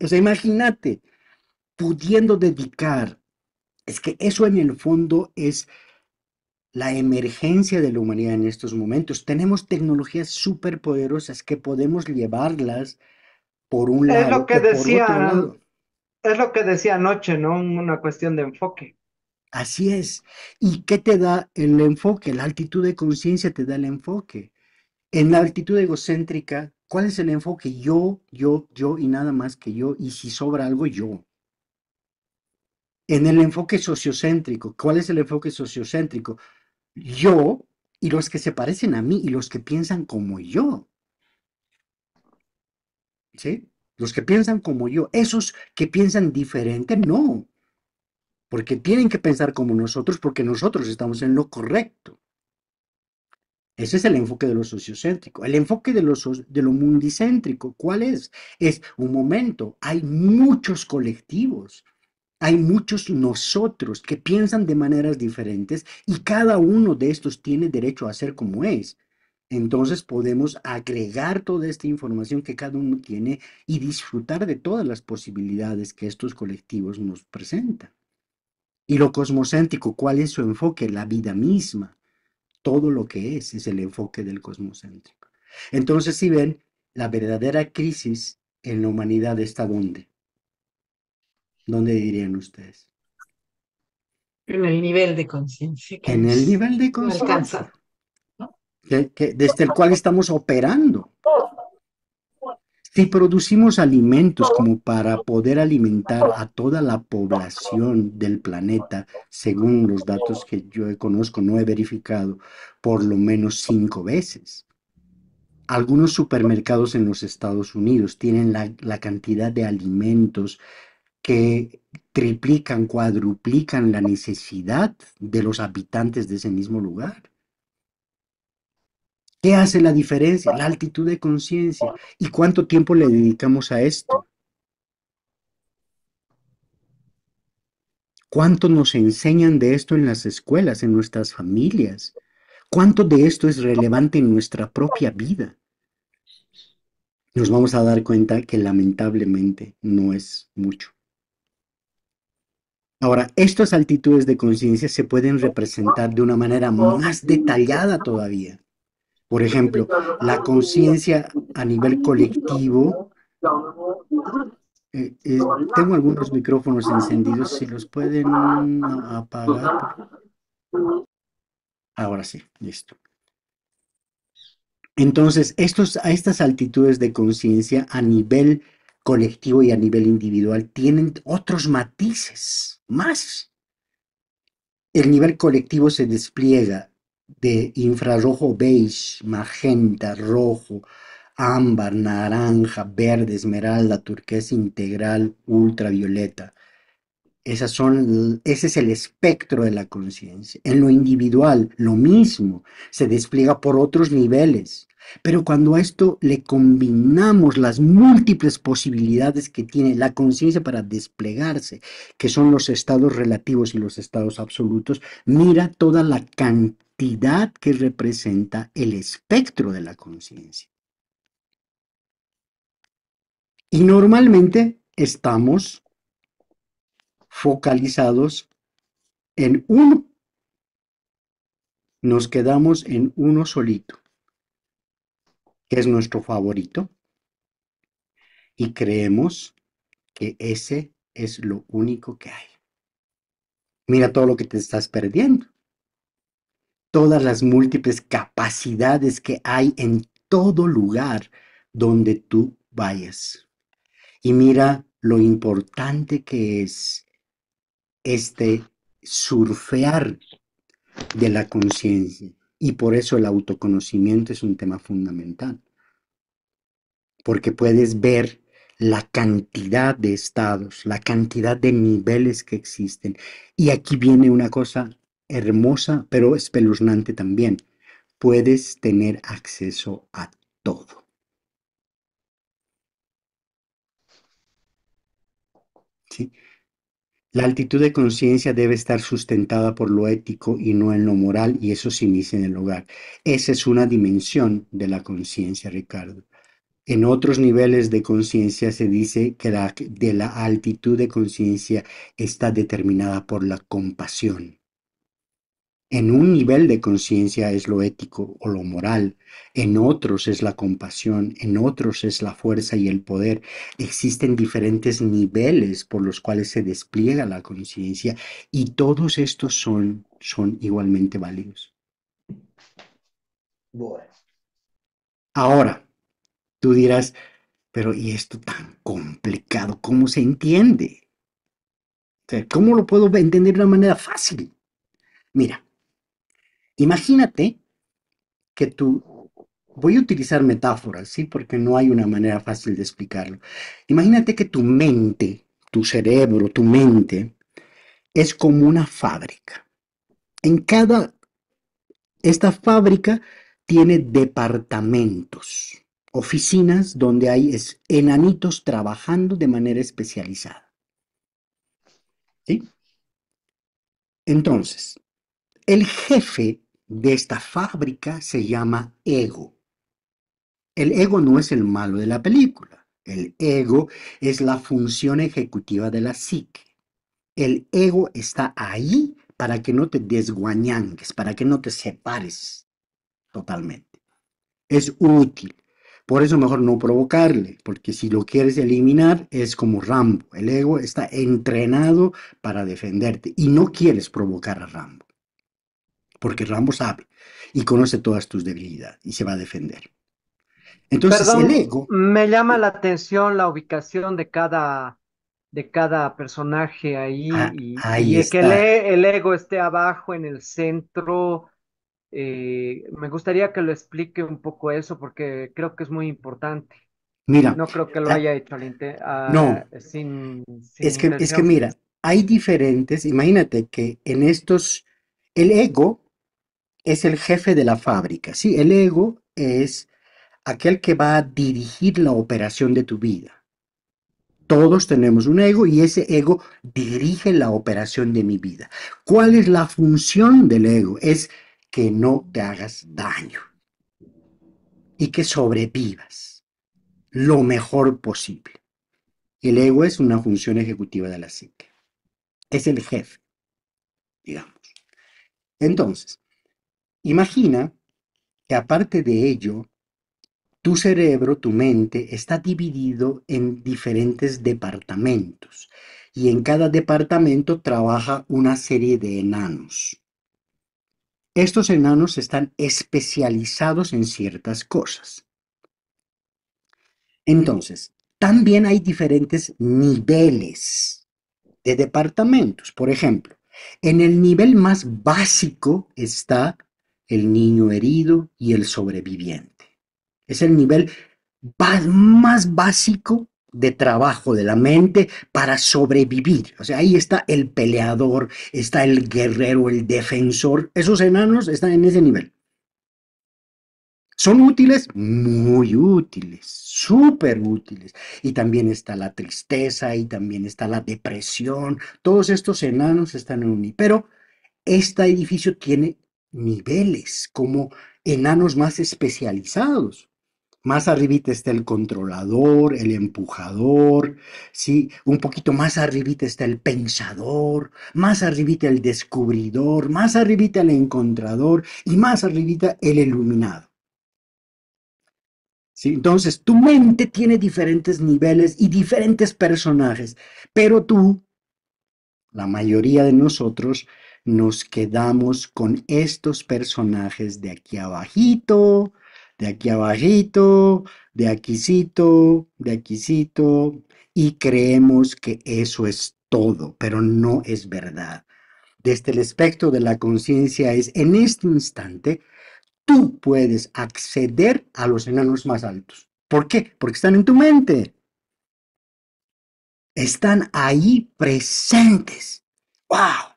O sea, imagínate, pudiendo dedicar. Es que eso en el fondo es la emergencia de la humanidad en estos momentos. Tenemos tecnologías súper poderosas que podemos llevarlas por un lado. Es lo que decía, es lo que decía anoche, ¿no? Una cuestión de enfoque. Así es. ¿Y qué te da el enfoque? La altitud de conciencia te da el enfoque. En la altitud egocéntrica, ¿cuál es el enfoque? Yo, yo, yo y nada más que yo. Y si sobra algo, yo. En el enfoque sociocéntrico, ¿cuál es el enfoque sociocéntrico? Yo y los que se parecen a mí y los que piensan como yo. ¿Sí? Los que piensan como yo. Esos que piensan diferente, no. Porque tienen que pensar como nosotros, porque nosotros estamos en lo correcto. Ese es el enfoque de lo sociocéntrico. El enfoque de lo, de lo mundicéntrico, ¿cuál es? Es un momento. Hay muchos colectivos. Hay muchos nosotros que piensan de maneras diferentes y cada uno de estos tiene derecho a ser como es. Entonces podemos agregar toda esta información que cada uno tiene y disfrutar de todas las posibilidades que estos colectivos nos presentan. Y lo cosmocéntrico, ¿cuál es su enfoque? La vida misma. Todo lo que es, es el enfoque del cosmocéntrico. Entonces, si ven, la verdadera crisis en la humanidad está ¿dónde? ¿Dónde dirían ustedes? En el nivel de conciencia. En el nivel de conciencia. No alcanza. ¿No? Que, que, desde el cual estamos operando. Si producimos alimentos como para poder alimentar a toda la población del planeta, según los datos que yo conozco, no he verificado, por lo menos cinco veces. Algunos supermercados en los Estados Unidos tienen la, la cantidad de alimentos que triplican, cuadruplican la necesidad de los habitantes de ese mismo lugar. ¿Qué hace la diferencia? La altitud de conciencia. ¿Y cuánto tiempo le dedicamos a esto? ¿Cuánto nos enseñan de esto en las escuelas, en nuestras familias? ¿Cuánto de esto es relevante en nuestra propia vida? Nos vamos a dar cuenta que lamentablemente no es mucho. Ahora, estas altitudes de conciencia se pueden representar de una manera más detallada todavía. Por ejemplo, la conciencia a nivel colectivo. Eh, eh, tengo algunos micrófonos encendidos, si los pueden apagar. Ahora sí, listo. Entonces, estos, a estas altitudes de conciencia a nivel colectivo y a nivel individual tienen otros matices más. El nivel colectivo se despliega de infrarrojo beige, magenta, rojo, ámbar, naranja, verde, esmeralda, turquesa integral, ultravioleta. Esas son, ese es el espectro de la conciencia. En lo individual, lo mismo, se despliega por otros niveles. Pero cuando a esto le combinamos las múltiples posibilidades que tiene la conciencia para desplegarse, que son los estados relativos y los estados absolutos, mira toda la cantidad que representa el espectro de la conciencia. Y normalmente estamos focalizados en uno. Nos quedamos en uno solito, que es nuestro favorito, y creemos que ese es lo único que hay. Mira todo lo que te estás perdiendo. Todas las múltiples capacidades que hay en todo lugar donde tú vayas. Y mira lo importante que es este surfear de la conciencia. Y por eso el autoconocimiento es un tema fundamental. Porque puedes ver la cantidad de estados, la cantidad de niveles que existen. Y aquí viene una cosa hermosa, pero espeluznante también. Puedes tener acceso a todo. ¿Sí? La altitud de conciencia debe estar sustentada por lo ético y no en lo moral, y eso se inicia en el hogar. Esa es una dimensión de la conciencia, Ricardo. En otros niveles de conciencia se dice que la, de la altitud de conciencia está determinada por la compasión. En un nivel de conciencia es lo ético o lo moral, en otros es la compasión, en otros es la fuerza y el poder. Existen diferentes niveles por los cuales se despliega la conciencia y todos estos son, son igualmente válidos. Bueno. Ahora, tú dirás, pero ¿y esto tan complicado? ¿Cómo se entiende? ¿Cómo lo puedo entender de una manera fácil? Mira. Imagínate que tú, voy a utilizar metáforas, ¿sí? Porque no hay una manera fácil de explicarlo. Imagínate que tu mente, tu cerebro, tu mente, es como una fábrica. En cada, esta fábrica tiene departamentos, oficinas donde hay enanitos trabajando de manera especializada. ¿Sí? Entonces, el jefe de esta fábrica se llama ego. El ego no es el malo de la película. El ego es la función ejecutiva de la psique. El ego está ahí para que no te desguañangues, para que no te separes totalmente. Es útil. Por eso mejor no provocarle, porque si lo quieres eliminar es como Rambo. El ego está entrenado para defenderte y no quieres provocar a Rambo. Porque Rambo sabe y conoce todas tus debilidades y se va a defender. Entonces, perdón, el ego... Me llama la atención la ubicación de cada, de cada personaje ahí. Ah, y, ahí y está. Que el, el ego esté abajo, en el centro. Eh, me gustaría que lo explique un poco eso, porque creo que es muy importante. Mira, no creo que lo haya hecho a, no, sin, sin es, que, es que mira, hay diferentes, imagínate que en estos, el ego es el jefe de la fábrica, ¿sí? El ego es aquel que va a dirigir la operación de tu vida. Todos tenemos un ego y ese ego dirige la operación de mi vida. ¿Cuál es la función del ego? Es que no te hagas daño y que sobrevivas lo mejor posible. El ego es una función ejecutiva de la psique. Es el jefe, digamos. Entonces, imagina que aparte de ello, tu cerebro, tu mente, está dividido en diferentes departamentos. Y en cada departamento trabaja una serie de enanos. Estos enanos están especializados en ciertas cosas. Entonces, también hay diferentes niveles de departamentos. Por ejemplo, en el nivel más básico está el niño herido y el sobreviviente. Es el nivel más básico de trabajo de la mente para sobrevivir. O sea, ahí está el peleador, está el guerrero, el defensor. Esos enanos están en ese nivel. ¿Son útiles? Muy útiles, súper útiles. Y también está la tristeza y también está la depresión. Todos estos enanos están en un nivel. Pero este edificio tiene niveles, como enanos más especializados. Más arribita está el controlador, el empujador, ¿sí? Un poquito más arribita está el pensador, más arribita el descubridor, más arribita el encontrador y más arribita el iluminado. ¿Sí? Entonces, tu mente tiene diferentes niveles y diferentes personajes, pero tú, la mayoría de nosotros, nos quedamos con estos personajes de aquí abajito, de aquí abajito, de aquícito, de aquícito, y creemos que eso es todo, pero no es verdad. Desde el aspecto de la conciencia es, en este instante, tú puedes acceder a los enanos más altos. ¿Por qué? Porque están en tu mente. Están ahí presentes. ¡Wow!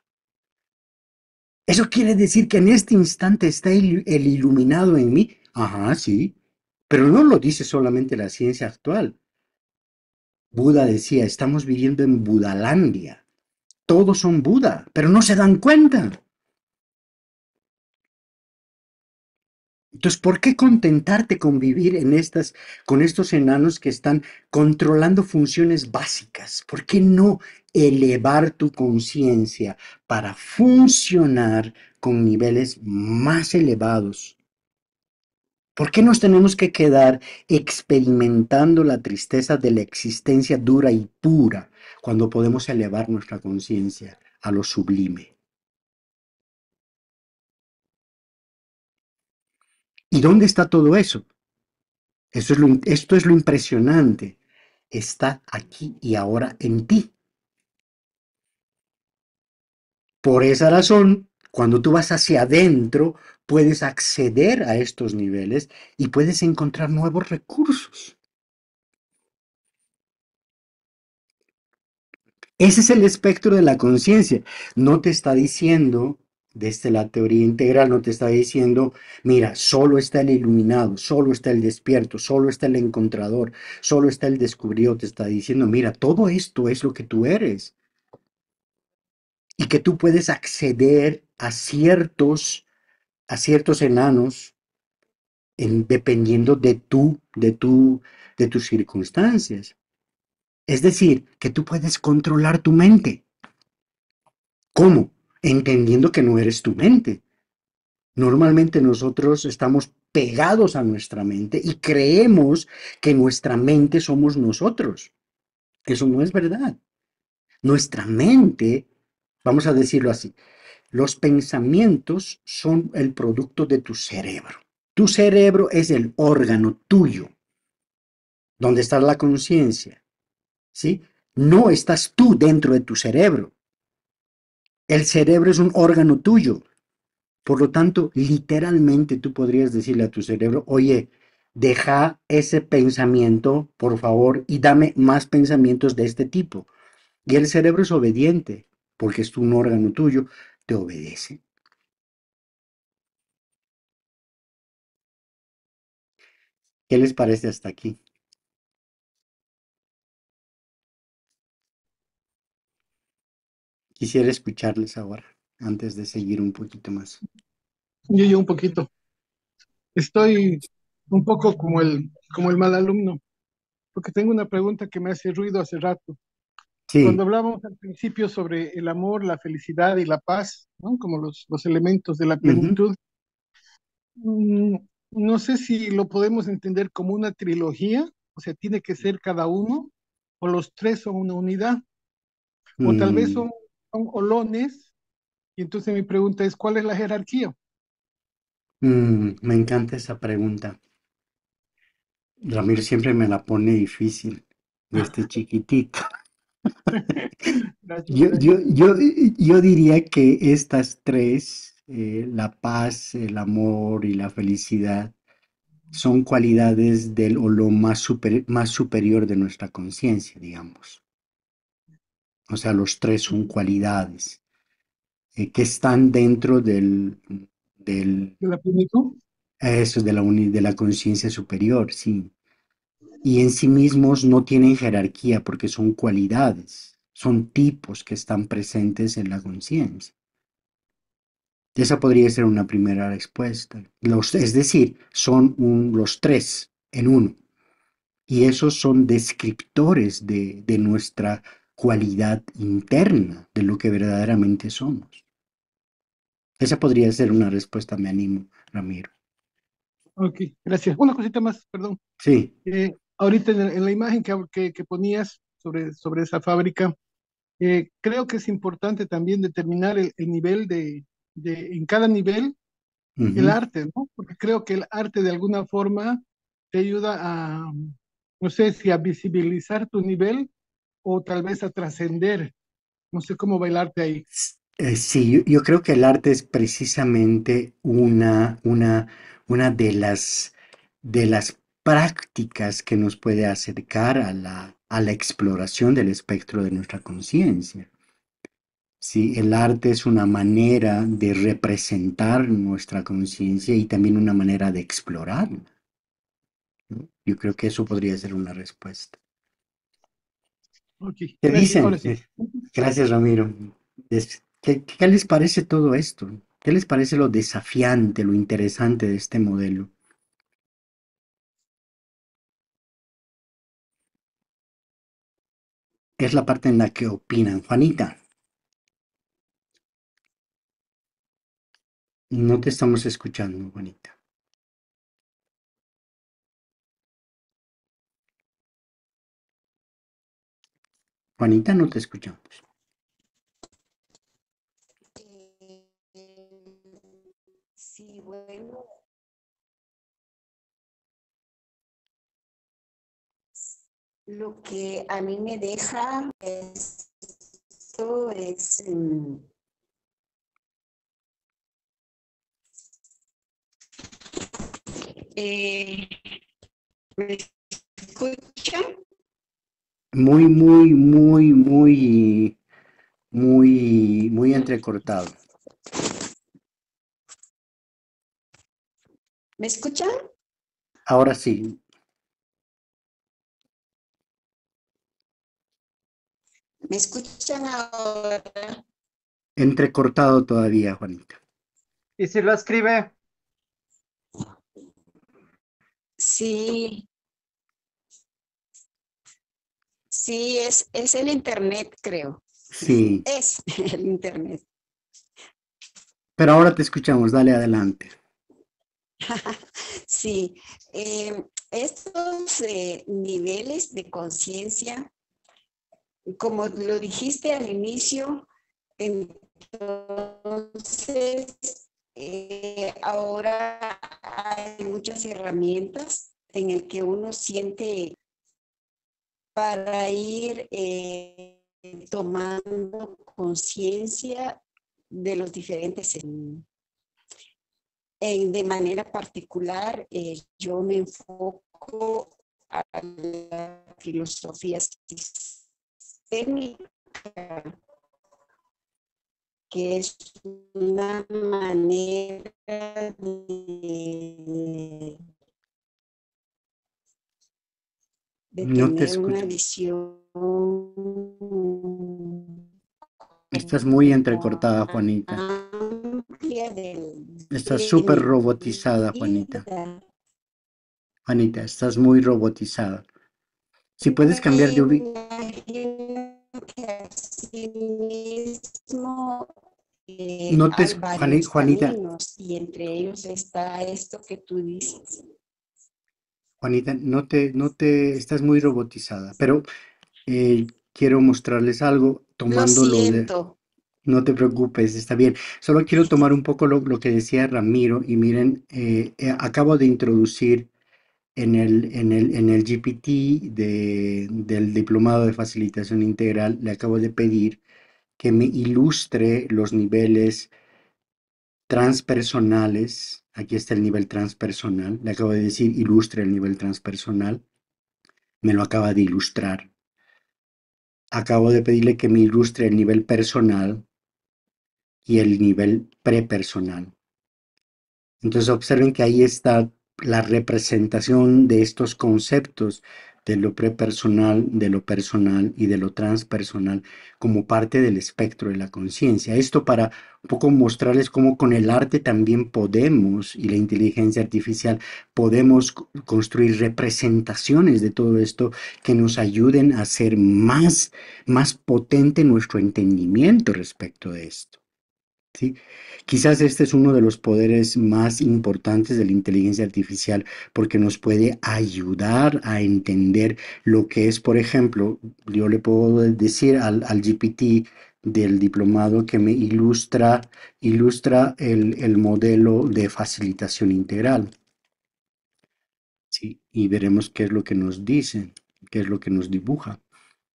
¿Eso quiere decir que en este instante está el, el iluminado en mí? Ajá, sí. Pero no lo dice solamente la ciencia actual. Buda decía, estamos viviendo en Budalandia. Todos son Buda, pero no se dan cuenta. Entonces, ¿por qué contentarte con vivir en estas, con estos enanos que están controlando funciones básicas? ¿Por qué no elevar tu conciencia para funcionar con niveles más elevados? ¿Por qué nos tenemos que quedar experimentando la tristeza de la existencia dura y pura cuando podemos elevar nuestra conciencia a lo sublime? ¿Y dónde está todo eso? Eso es lo, esto es lo impresionante. Está aquí y ahora en ti. Por esa razón, cuando tú vas hacia adentro, puedes acceder a estos niveles y puedes encontrar nuevos recursos. Ese es el espectro de la conciencia. No te está diciendo... Desde la teoría integral no te está diciendo, mira, solo está el iluminado, solo está el despierto, solo está el encontrador, solo está el descubridor. Te está diciendo, mira, todo esto es lo que tú eres. Y que tú puedes acceder a ciertos, a ciertos enanos en, dependiendo de tu, de tu, de tus circunstancias. Es decir, que tú puedes controlar tu mente. ¿Cómo? Entendiendo que no eres tu mente. Normalmente nosotros estamos pegados a nuestra mente y creemos que nuestra mente somos nosotros. Eso no es verdad. Nuestra mente, vamos a decirlo así, los pensamientos son el producto de tu cerebro. Tu cerebro es el órgano tuyo, donde está la conciencia, ¿sí? No estás tú dentro de tu cerebro. El cerebro es un órgano tuyo. Por lo tanto, literalmente tú podrías decirle a tu cerebro, oye, deja ese pensamiento, por favor, y dame más pensamientos de este tipo. Y el cerebro es obediente, porque es un órgano tuyo, te obedece. ¿Qué les parece hasta aquí? Quisiera escucharles ahora, antes de seguir un poquito más. Yo, yo un poquito. Estoy un poco como el, como el mal alumno, porque tengo una pregunta que me hace ruido hace rato. Sí. Cuando hablábamos al principio sobre el amor, la felicidad y la paz, ¿no? Como los, los elementos de la plenitud, uh-huh. mm, no sé si lo podemos entender como una trilogía, o sea, tiene que ser cada uno, o los tres son una unidad, mm. o tal vez son, son olones, y entonces mi pregunta es, ¿cuál es la jerarquía? Mm, me encanta esa pregunta. Ramiro siempre me la pone difícil, este chiquitito. yo, yo, yo, yo diría que estas tres... Eh, la paz, el amor y la felicidad son cualidades del olón más, super, más superior de nuestra conciencia, digamos. O sea, los tres son cualidades eh, que están dentro del... del ¿De la plenitud? Eso, de la, de la conciencia superior, sí. Y en sí mismos no tienen jerarquía porque son cualidades, son tipos que están presentes en la conciencia. Esa podría ser una primera respuesta. Los, es decir, son un, los tres en uno. Y esos son descriptores de, de nuestra cualidad interna, de lo que verdaderamente somos. Esa podría ser una respuesta, me animo, Ramiro. Ok, gracias. Una cosita más, perdón. Sí. Eh, ahorita en la, en la imagen que, que, que ponías sobre, sobre esa fábrica, eh, creo que es importante también determinar el, el nivel de... De, en cada nivel, uh-huh. el arte, ¿no? Porque creo que el arte de alguna forma te ayuda a, no sé si a visibilizar tu nivel o tal vez a trascender. No sé cómo va el arte ahí. Eh, sí, yo, yo creo que el arte es precisamente una, una, una de, las, de las prácticas que nos puede acercar a la, a la exploración del espectro de nuestra conciencia. Sí, el arte es una manera de representar nuestra conciencia y también una manera de explorarla. Yo creo que eso podría ser una respuesta. Okay. ¿Qué dicen? Sí. Gracias, Ramiro. ¿Qué, ¿Qué les parece todo esto? ¿Qué les parece lo desafiante, lo interesante de este modelo? Es la parte en la que opinan. Juanita. No te estamos escuchando, Juanita. Juanita, no te escuchamos. Eh, sí, bueno. Lo que a mí me deja esto es... Eh, ¿Me escuchan? Muy, muy, muy, muy, muy, muy entrecortado. ¿Me escuchan? Ahora sí. ¿Me escuchan ahora? Entrecortado todavía, Juanita. ¿Y si lo escribe? Sí, sí, es, es el internet, creo. Sí. Es el internet. Pero ahora te escuchamos, dale adelante. Sí, eh, estos eh, niveles de conciencia, como lo dijiste al inicio, entonces eh, ahora hay muchas herramientas en el que uno siente para ir eh, tomando conciencia de los diferentes. En, en, de manera particular, eh, yo me enfoco a la filosofía sistémica, que es una manera de, de no tener te una visión. Estás muy entrecortada, Juanita. Del, estás súper robotizada, Juanita. Juanita, estás muy robotizada. Si puedes cambiar de ubicación. Mismo, eh, no te Juanita, Juanita. Y entre ellos está esto que tú dices. Juanita, no te, no te estás muy robotizada, pero eh, quiero mostrarles algo tomándolo de. No te preocupes, está bien. Solo quiero tomar un poco lo, lo que decía Ramiro y miren, eh, eh, acabo de introducir en el, en el, en el G P T de, del Diplomado de Facilitación Integral, le acabo de pedir que me ilustre los niveles transpersonales. Aquí está el nivel transpersonal. Le acabo de decir, ilustre el nivel transpersonal. Me lo acaba de ilustrar. Acabo de pedirle que me ilustre el nivel personal y el nivel prepersonal. Entonces observen que ahí está la representación de estos conceptos de lo prepersonal, de lo personal y de lo transpersonal como parte del espectro de la conciencia. Esto para un poco mostrarles cómo con el arte también podemos, y la inteligencia artificial, podemos construir representaciones de todo esto que nos ayuden a hacer más, más potente nuestro entendimiento respecto de esto. ¿Sí? Quizás este es uno de los poderes más importantes de la inteligencia artificial porque nos puede ayudar a entender lo que es, por ejemplo, yo le puedo decir al, al G P T del diplomado que me ilustra, ilustra el, el modelo de facilitación integral. ¿Sí? Y veremos qué es lo que nos dice, qué es lo que nos dibuja.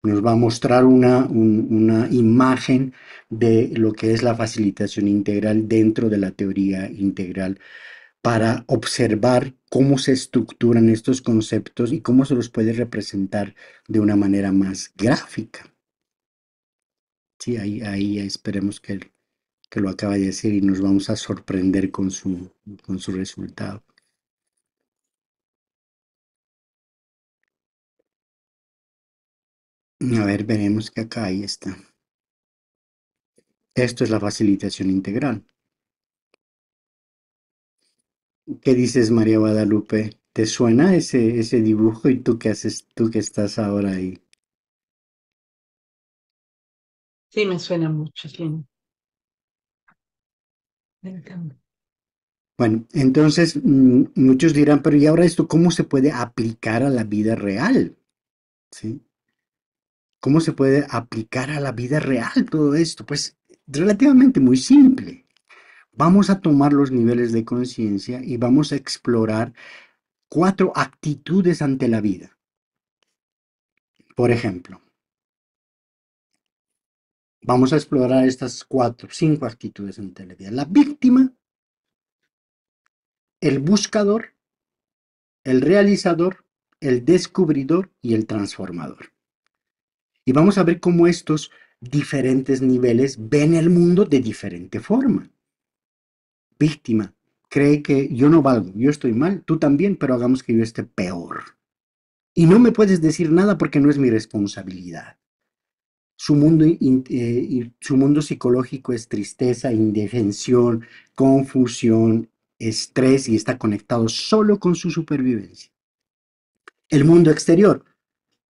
Nos va a mostrar una, un, una imagen de lo que es la facilitación integral dentro de la teoría integral para observar cómo se estructuran estos conceptos y cómo se los puede representar de una manera más gráfica. Sí, ahí, ahí esperemos que, que lo acabe de decir y nos vamos a sorprender con su, con su resultado. A ver, veremos que acá ahí está. Esto es la facilitación integral. ¿Qué dices, María Guadalupe? ¿Te suena ese, ese dibujo? ¿Y tú qué haces, tú que estás ahora ahí? Sí, me suena mucho, sí. Me encanta. Bueno, entonces muchos dirán, pero ¿y ahora esto cómo se puede aplicar a la vida real? ¿Sí? ¿Cómo se puede aplicar a la vida real todo esto? Pues relativamente muy simple. Vamos a tomar los niveles de conciencia y vamos a explorar cuatro actitudes ante la vida. Por ejemplo, vamos a explorar estas cuatro, cinco actitudes ante la vida. La víctima, el buscador, el realizador, el descubridor y el transformador. Y vamos a ver cómo estos diferentes niveles ven el mundo de diferente forma. Víctima, cree que yo no valgo, yo estoy mal, tú también, pero hagamos que yo esté peor. Y no me puedes decir nada porque no es mi responsabilidad. Su mundo, eh, su mundo psicológico es tristeza, indefensión, confusión, estrés y está conectado solo con su supervivencia. El mundo exterior.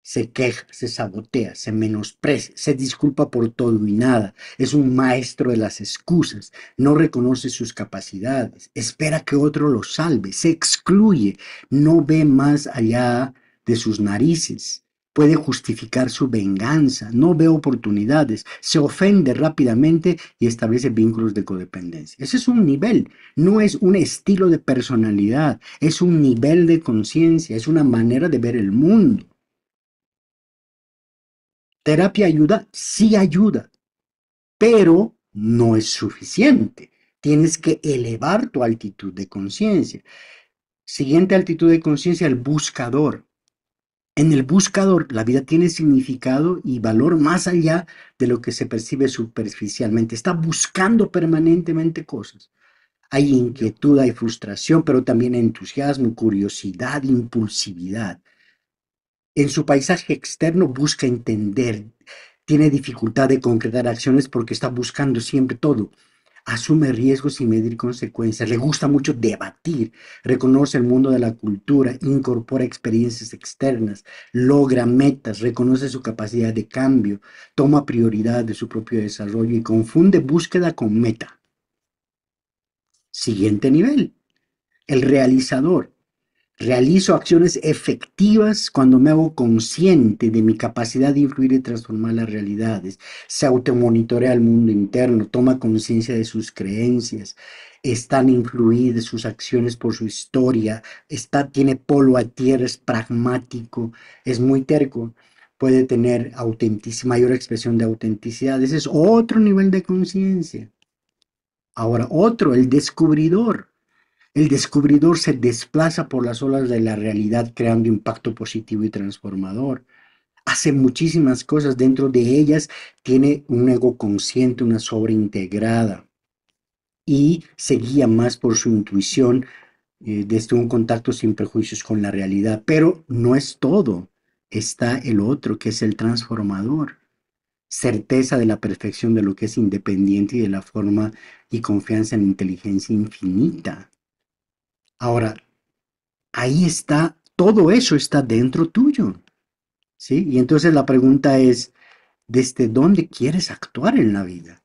Se queja, se sabotea, se menosprecia, se disculpa por todo y nada. Es un maestro de las excusas, no reconoce sus capacidades, espera que otro lo salve, se excluye, no ve más allá de sus narices, puede justificar su venganza, no ve oportunidades, se ofende rápidamente y establece vínculos de codependencia. Ese es un nivel, no es un estilo de personalidad, es un nivel de conciencia, es una manera de ver el mundo. ¿Terapia ayuda? Sí ayuda, pero no es suficiente. Tienes que elevar tu altitud de conciencia. Siguiente altitud de conciencia, el buscador. En el buscador, la vida tiene significado y valor más allá de lo que se percibe superficialmente. Está buscando permanentemente cosas. Hay inquietud, hay frustración, pero también entusiasmo, curiosidad, impulsividad. En su paisaje externo busca entender. Tiene dificultad de concretar acciones porque está buscando siempre todo. Asume riesgos sin medir consecuencias. Le gusta mucho debatir. Reconoce el mundo de la cultura. Incorpora experiencias externas. Logra metas. Reconoce su capacidad de cambio. Toma prioridad de su propio desarrollo y confunde búsqueda con meta. Siguiente nivel. El realizador. Realizo acciones efectivas cuando me hago consciente de mi capacidad de influir y transformar las realidades. Se automonitorea el mundo interno, toma conciencia de sus creencias, están influidas sus acciones por su historia, está, tiene polo a tierra, es pragmático, es muy terco, puede tener mayor expresión de autenticidad. Ese es otro nivel de conciencia. Ahora otro, el descubridor. El descubridor se desplaza por las olas de la realidad creando impacto positivo y transformador. Hace muchísimas cosas, dentro de ellas tiene un ego consciente, una sobreintegrada y se guía más por su intuición eh, desde un contacto sin prejuicios con la realidad. Pero no es todo, está el otro que es el transformador. Certeza de la perfección de lo que es independiente y de la forma y confianza en inteligencia infinita. Ahora, ahí está, todo eso está dentro tuyo, ¿sí? Y entonces la pregunta es, ¿desde dónde quieres actuar en la vida?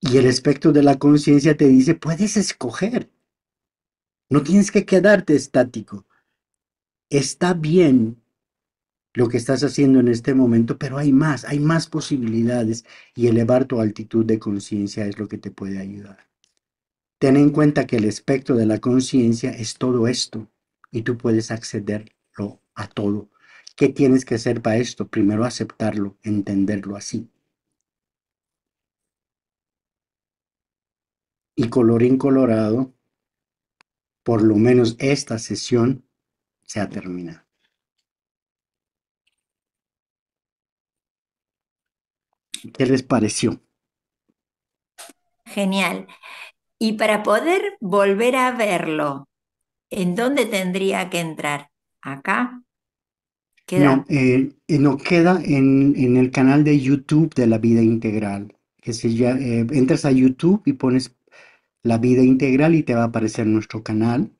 Y el aspecto de la conciencia te dice, puedes escoger. No tienes que quedarte estático. Está bien lo que estás haciendo en este momento, pero hay más, hay más posibilidades y elevar tu altitud de conciencia es lo que te puede ayudar. Ten en cuenta que el aspecto de la conciencia es todo esto y tú puedes accederlo a todo. ¿Qué tienes que hacer para esto? Primero aceptarlo, entenderlo así. Y colorín colorado, por lo menos esta sesión se ha terminado. ¿Qué les pareció? Genial. Y para poder volver a verlo, ¿en dónde tendría que entrar? ¿Acá? ¿Queda? No, eh, no queda en, en el canal de YouTube de La Vida Integral. Que si ya, eh, entras a YouTube y pones La Vida Integral y te va a aparecer nuestro canal.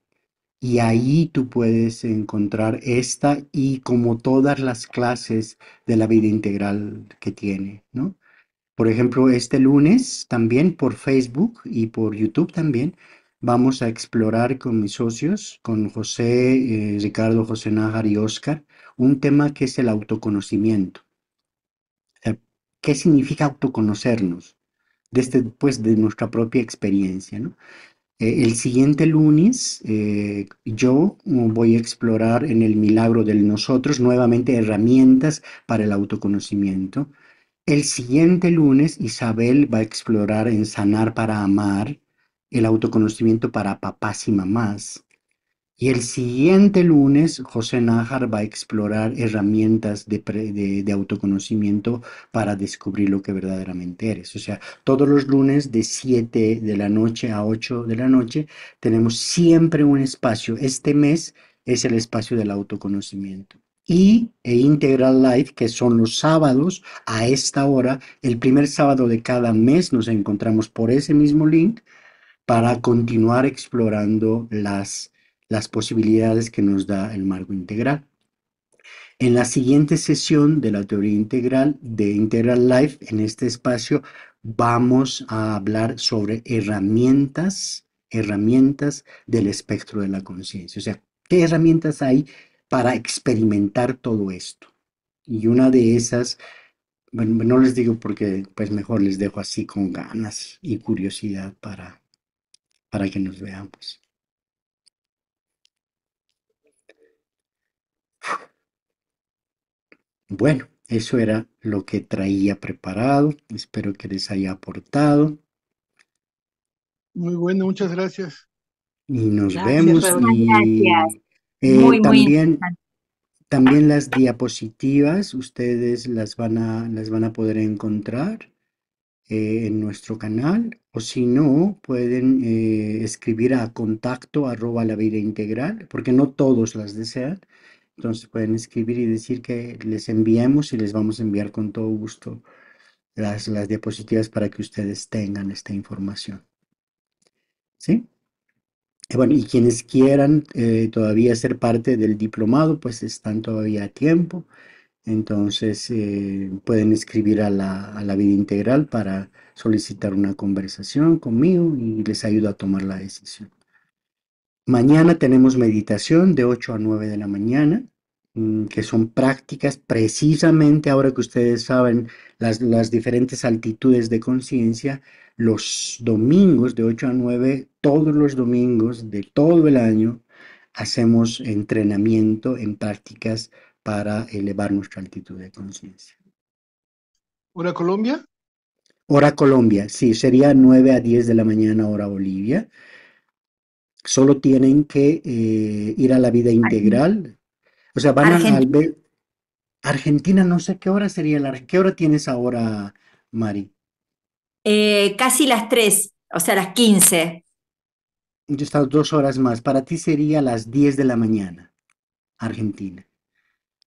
Y ahí tú puedes encontrar esta y como todas las clases de La Vida Integral que tiene, ¿no? Por ejemplo, este lunes también por Facebook y por YouTube también vamos a explorar con mis socios, con José, eh, Ricardo, José Najar y Oscar, un tema que es el autoconocimiento. ¿Qué significa autoconocernos? Desde, pues, de nuestra propia experiencia, ¿no? Eh, el siguiente lunes eh, yo voy a explorar en el milagro del nosotros nuevamente herramientas para el autoconocimiento. El siguiente lunes Isabel va a explorar en Sanar para Amar, el autoconocimiento para papás y mamás. Y el siguiente lunes José Najar va a explorar herramientas de, de, de autoconocimiento para descubrir lo que verdaderamente eres. O sea, todos los lunes de siete de la noche a ocho de la noche tenemos siempre un espacio. Este mes es el espacio del autoconocimiento. Y e Integral Life, que son los sábados a esta hora, el primer sábado de cada mes nos encontramos por ese mismo link para continuar explorando las, las posibilidades que nos da el marco integral. En la siguiente sesión de la teoría integral de Integral Life, en este espacio, vamos a hablar sobre herramientas, herramientas del espectro de la conciencia. O sea, ¿qué herramientas hay para experimentar todo esto. Y una de esas, bueno, no les digo porque pues mejor les dejo así con ganas y curiosidad para, para que nos veamos. Bueno, eso era lo que traía preparado. Espero que les haya aportado. Muy bueno, muchas gracias. Y nos gracias, vemos. Y, gracias. Eh, muy, también, muy también las diapositivas, ustedes las van a, las van a poder encontrar eh, en nuestro canal. O si no, pueden eh, escribir a contacto arroba la vida integral, porque no todos las desean. Entonces pueden escribir y decir que les enviamos y les vamos a enviar con todo gusto las, las diapositivas para que ustedes tengan esta información. ¿Sí? Y bueno, y quienes quieran eh, todavía ser parte del diplomado, pues están todavía a tiempo. Entonces eh, pueden escribir a la, a la vida integral para solicitar una conversación conmigo y les ayudo a tomar la decisión. Mañana tenemos meditación de ocho a nueve de la mañana, que son prácticas precisamente ahora que ustedes saben las, las diferentes altitudes de conciencia. Los domingos de ocho a nueve, todos los domingos de todo el año, hacemos entrenamiento en prácticas para elevar nuestra altitud de conciencia. ¿Hora Colombia? Hora Colombia, sí, sería nueve a diez de la mañana hora Bolivia. Solo tienen que eh, ir a la vida integral. O sea, van Argentina. a... Al ver... Argentina, no sé qué hora sería la... ¿Qué hora tienes ahora, Mari? Eh, casi las tres, o sea, las quince. Yo estaba dos horas más. Para ti sería las diez de la mañana, Argentina.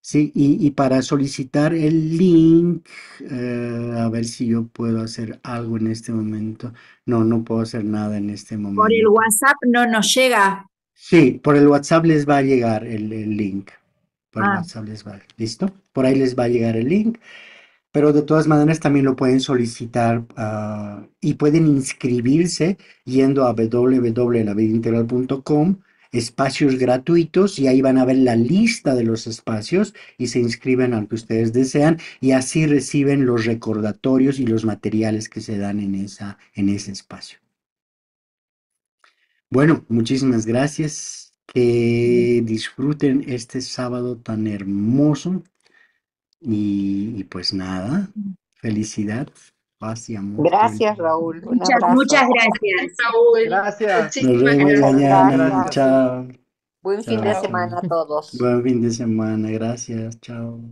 Sí, y, y para solicitar el link, eh, a ver si yo puedo hacer algo en este momento. No, no puedo hacer nada en este momento. ¿Por el WhatsApp no nos llega? Sí, por el WhatsApp les va a llegar el, el link. Por ah. el WhatsApp les va, ¿listo? Por ahí les va a llegar el link. Pero de todas maneras también lo pueden solicitar uh, y pueden inscribirse yendo a www punto la vida integral punto com. Espacios gratuitos, y ahí van a ver la lista de los espacios y se inscriben al que ustedes desean, y así reciben los recordatorios y los materiales que se dan en, esa, en ese espacio. Bueno, muchísimas gracias. Que disfruten este sábado tan hermoso y, y pues nada, felicidad, paz y amor. Gracias, Raúl. Muchas, muchas gracias, Raúl. Gracias. Nos vemos mañana. Chao. Buen fin de semana a todos. Buen fin de semana. Gracias. Chao.